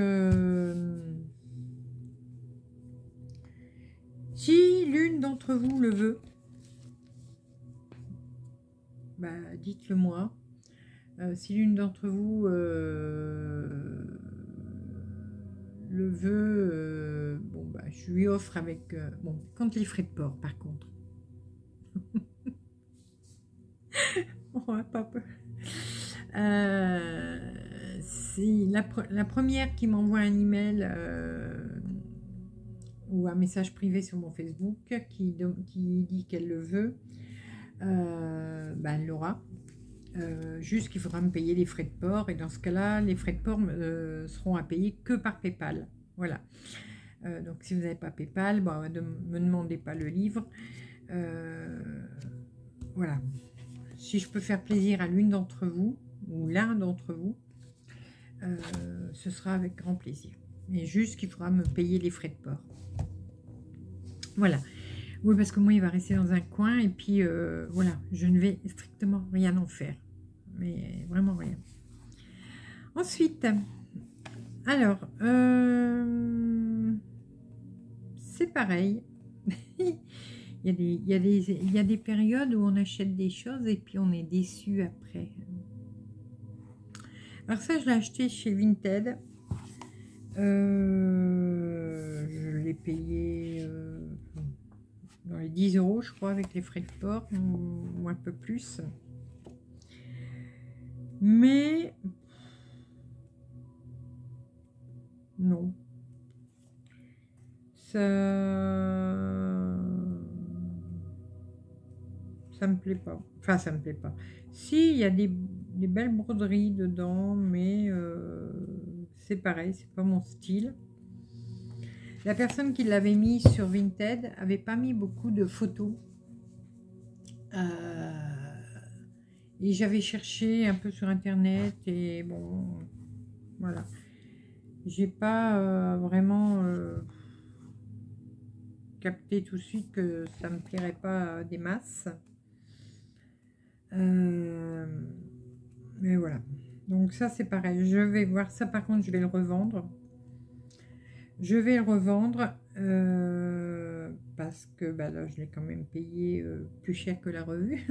si l'une d'entre vous le veut, bah, dites-le moi. Si l'une d'entre vous le veut, bon, bah, je lui offre avec... bon, quand les frais de port, par contre. On va pas peur. Si la première qui m'envoie un email ou un message privé sur mon Facebook qui dit qu'elle le veut, ben elle l'aura. Juste qu'il faudra me payer les frais de port, et dans ce cas-là, les frais de port seront à payer que par Paypal. Voilà. Donc si vous n'avez pas Paypal, bon, ne me demandez pas le livre. Voilà. Si je peux faire plaisir à l'une d'entre vous ou l'un d'entre vous, ce sera avec grand plaisir, mais juste qu'il faudra me payer les frais de port. Voilà. Oui, parce que moi, il va rester dans un coin, et puis voilà, je ne vais strictement rien en faire, mais vraiment rien. Ensuite, alors c'est pareil. il y a des périodes où on achète des choses et puis on est déçu après. Alors ça, je l'ai acheté chez Vinted. Je l'ai payé dans les 10 € je crois, avec les frais de port, ou un peu plus. Mais non. Ça me plaît pas. Enfin, ça me plaît pas. Si, il y a des belles broderies dedans, mais c'est pareil, c'est pas mon style. La personne qui l'avait mis sur Vinted avait pas mis beaucoup de photos Et j'avais cherché un peu sur internet et bon, voilà. J'ai pas vraiment capté tout de suite que ça me plairait pas des masses. Mais voilà. Donc ça c'est pareil. Je vais voir ça par contre, je vais le revendre. Je vais le revendre parce que bah, là je l'ai quand même payé plus cher que la revue.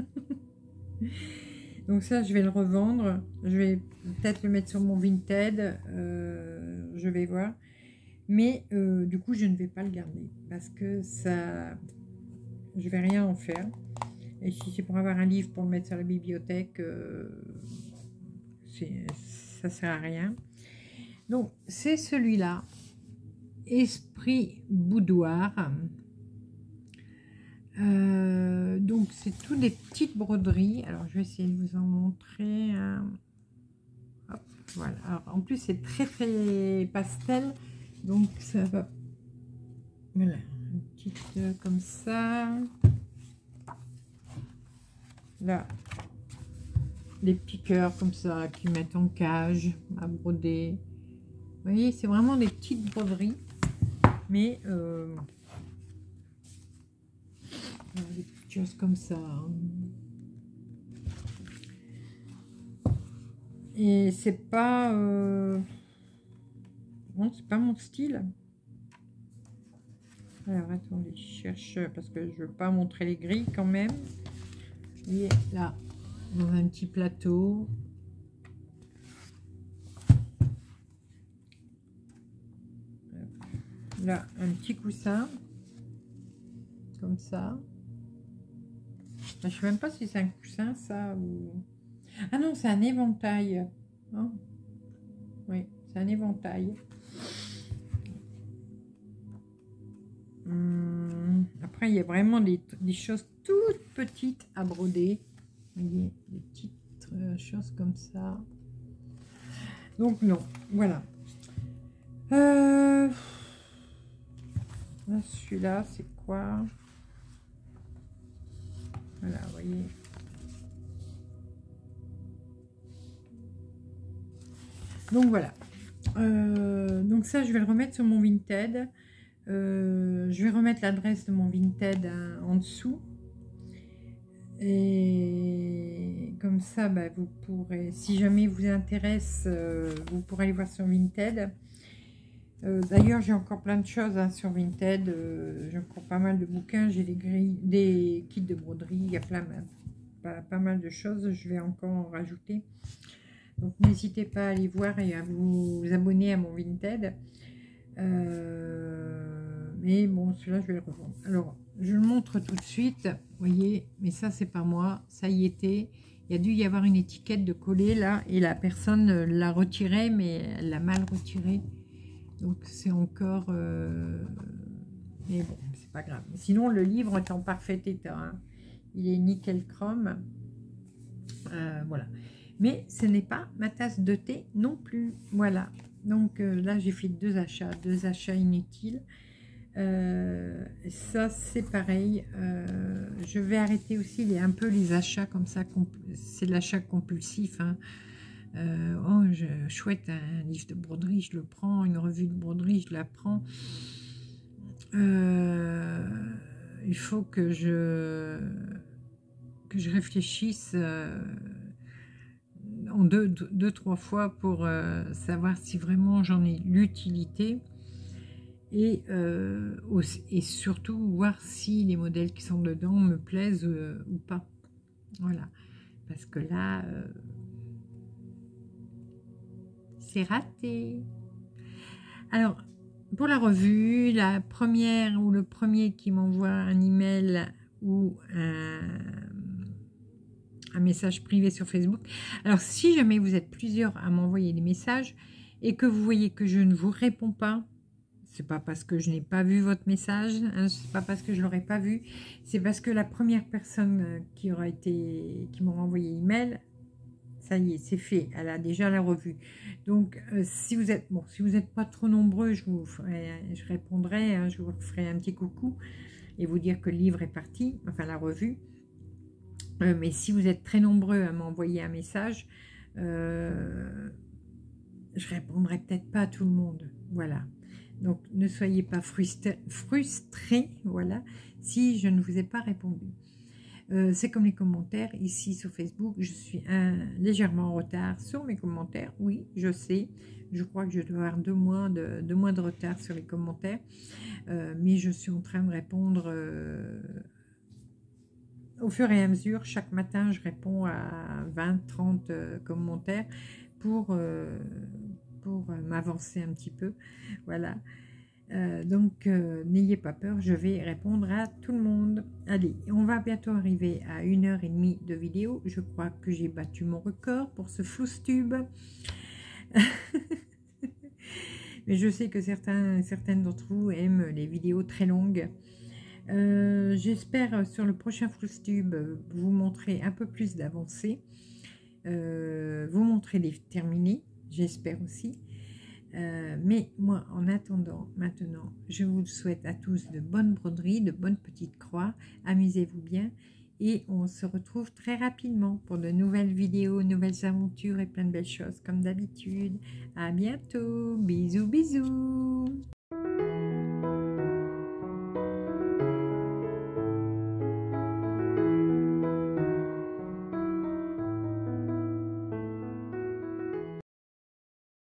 Donc ça je vais le revendre, je vais peut-être le mettre sur mon Vinted, je vais voir, mais du coup je ne vais pas le garder parce que ça, je vais rien en faire, et si c'est pour avoir un livre pour le mettre sur la bibliothèque, ça sert à rien. Donc c'est celui-là, Esprit Boudoir. Donc c'est tout des petites broderies, alors je vais essayer de vous en montrer un... Hop, voilà. Alors, en plus c'est très très pastel, donc ça va, voilà, une petite comme ça, là des petits cœurs comme ça qui mettent en cage à broder, vous voyez, c'est vraiment des petites broderies, mais des petites choses comme ça. Et c'est pas... Bon, c'est pas mon style. Alors, attendez, je cherche... Parce que je veux pas montrer les grilles quand même. Et là, dans un petit plateau. Là, un petit coussin. Comme ça. Je ne sais même pas si c'est un coussin, ça, ou... Ah non, c'est un éventail. Hein? Oui, c'est un éventail. Après, il y a vraiment des choses toutes petites à broder. Vous voyez, des petites choses comme ça. Donc, non, voilà. Celui-là, c'est quoi ? Voilà, vous voyez. Donc voilà. Donc ça, je vais le remettre sur mon Vinted. Je vais remettre l'adresse de mon Vinted en dessous. Et comme ça, bah, vous pourrez, si jamais vous intéresse, vous pourrez aller voir sur Vinted. D'ailleurs, j'ai encore plein de choses hein, sur Vinted. J'ai encore pas mal de bouquins, j'ai des grilles, des kits de broderie, il y a pas mal de choses. Je vais encore en rajouter. Donc, n'hésitez pas à aller voir et à vous abonner à mon Vinted. Mais bon, celui-là, je vais le revendre. Alors, je le montre tout de suite. Vous voyez, mais ça, c'est pas moi. Ça y était. Il y a dû y avoir une étiquette de coller là et la personne l'a retirée, mais elle l'a mal retirée. Donc c'est encore... Mais bon, c'est pas grave. Sinon, le livre est en parfait état. Hein. Il est nickel chrome. Voilà. Mais ce n'est pas ma tasse de thé non plus. Voilà. Donc là, j'ai fait deux achats inutiles. Ça, c'est pareil. Je vais arrêter aussi un peu les achats comme ça. C'est de l'achat compulsif. Hein. Oh, chouette, un livre de broderie, je le prends, une revue de broderie, je la prends. Il faut que je réfléchisse en deux, trois fois pour savoir si vraiment j'en ai l'utilité et surtout voir si les modèles qui sont dedans me plaisent ou pas. Voilà, parce que là... c'est raté. Alors pour la revue, la première ou le premier qui m'envoie un email ou un message privé sur Facebook, alors si jamais vous êtes plusieurs à m'envoyer des messages et que vous voyez que je ne vous réponds pas, c'est pas parce que je n'ai pas vu votre message, hein, c'est pas parce que je l'aurais pas vu, c'est parce que la première personne qui m'aura envoyé email, ça y est, c'est fait, elle a déjà la revue. Donc si vous êtes si vous n'êtes pas trop nombreux, je répondrai, hein, je vous ferai un petit coucou et vous dire que le livre est parti, enfin la revue. mais si vous êtes très nombreux à m'envoyer un message, je répondrai peut-être pas à tout le monde, voilà. Donc ne soyez pas frustrés, voilà, si je ne vous ai pas répondu. C'est comme les commentaires ici sur Facebook, je suis légèrement en retard sur mes commentaires, oui, je sais, je crois que je dois avoir deux mois de retard sur les commentaires, mais je suis en train de répondre au fur et à mesure. Chaque matin, je réponds à 20-30 commentaires pour m'avancer un petit peu, voilà. Donc n'ayez pas peur, je vais répondre à tout le monde. Allez, on va bientôt arriver à 1h30 de vidéo. Je crois que j'ai battu mon record pour ce floustube. Mais je sais que certaines d'entre vous aiment les vidéos très longues. J'espère sur le prochain floustube vous montrer un peu plus d'avancée, vous montrer les terminés, j'espère aussi. Mais moi, en attendant, maintenant, je vous souhaite à tous de bonnes broderies, de bonnes petites croix. Amusez-vous bien et on se retrouve très rapidement pour de nouvelles vidéos, nouvelles aventures et plein de belles choses comme d'habitude. À bientôt, bisous, bisous.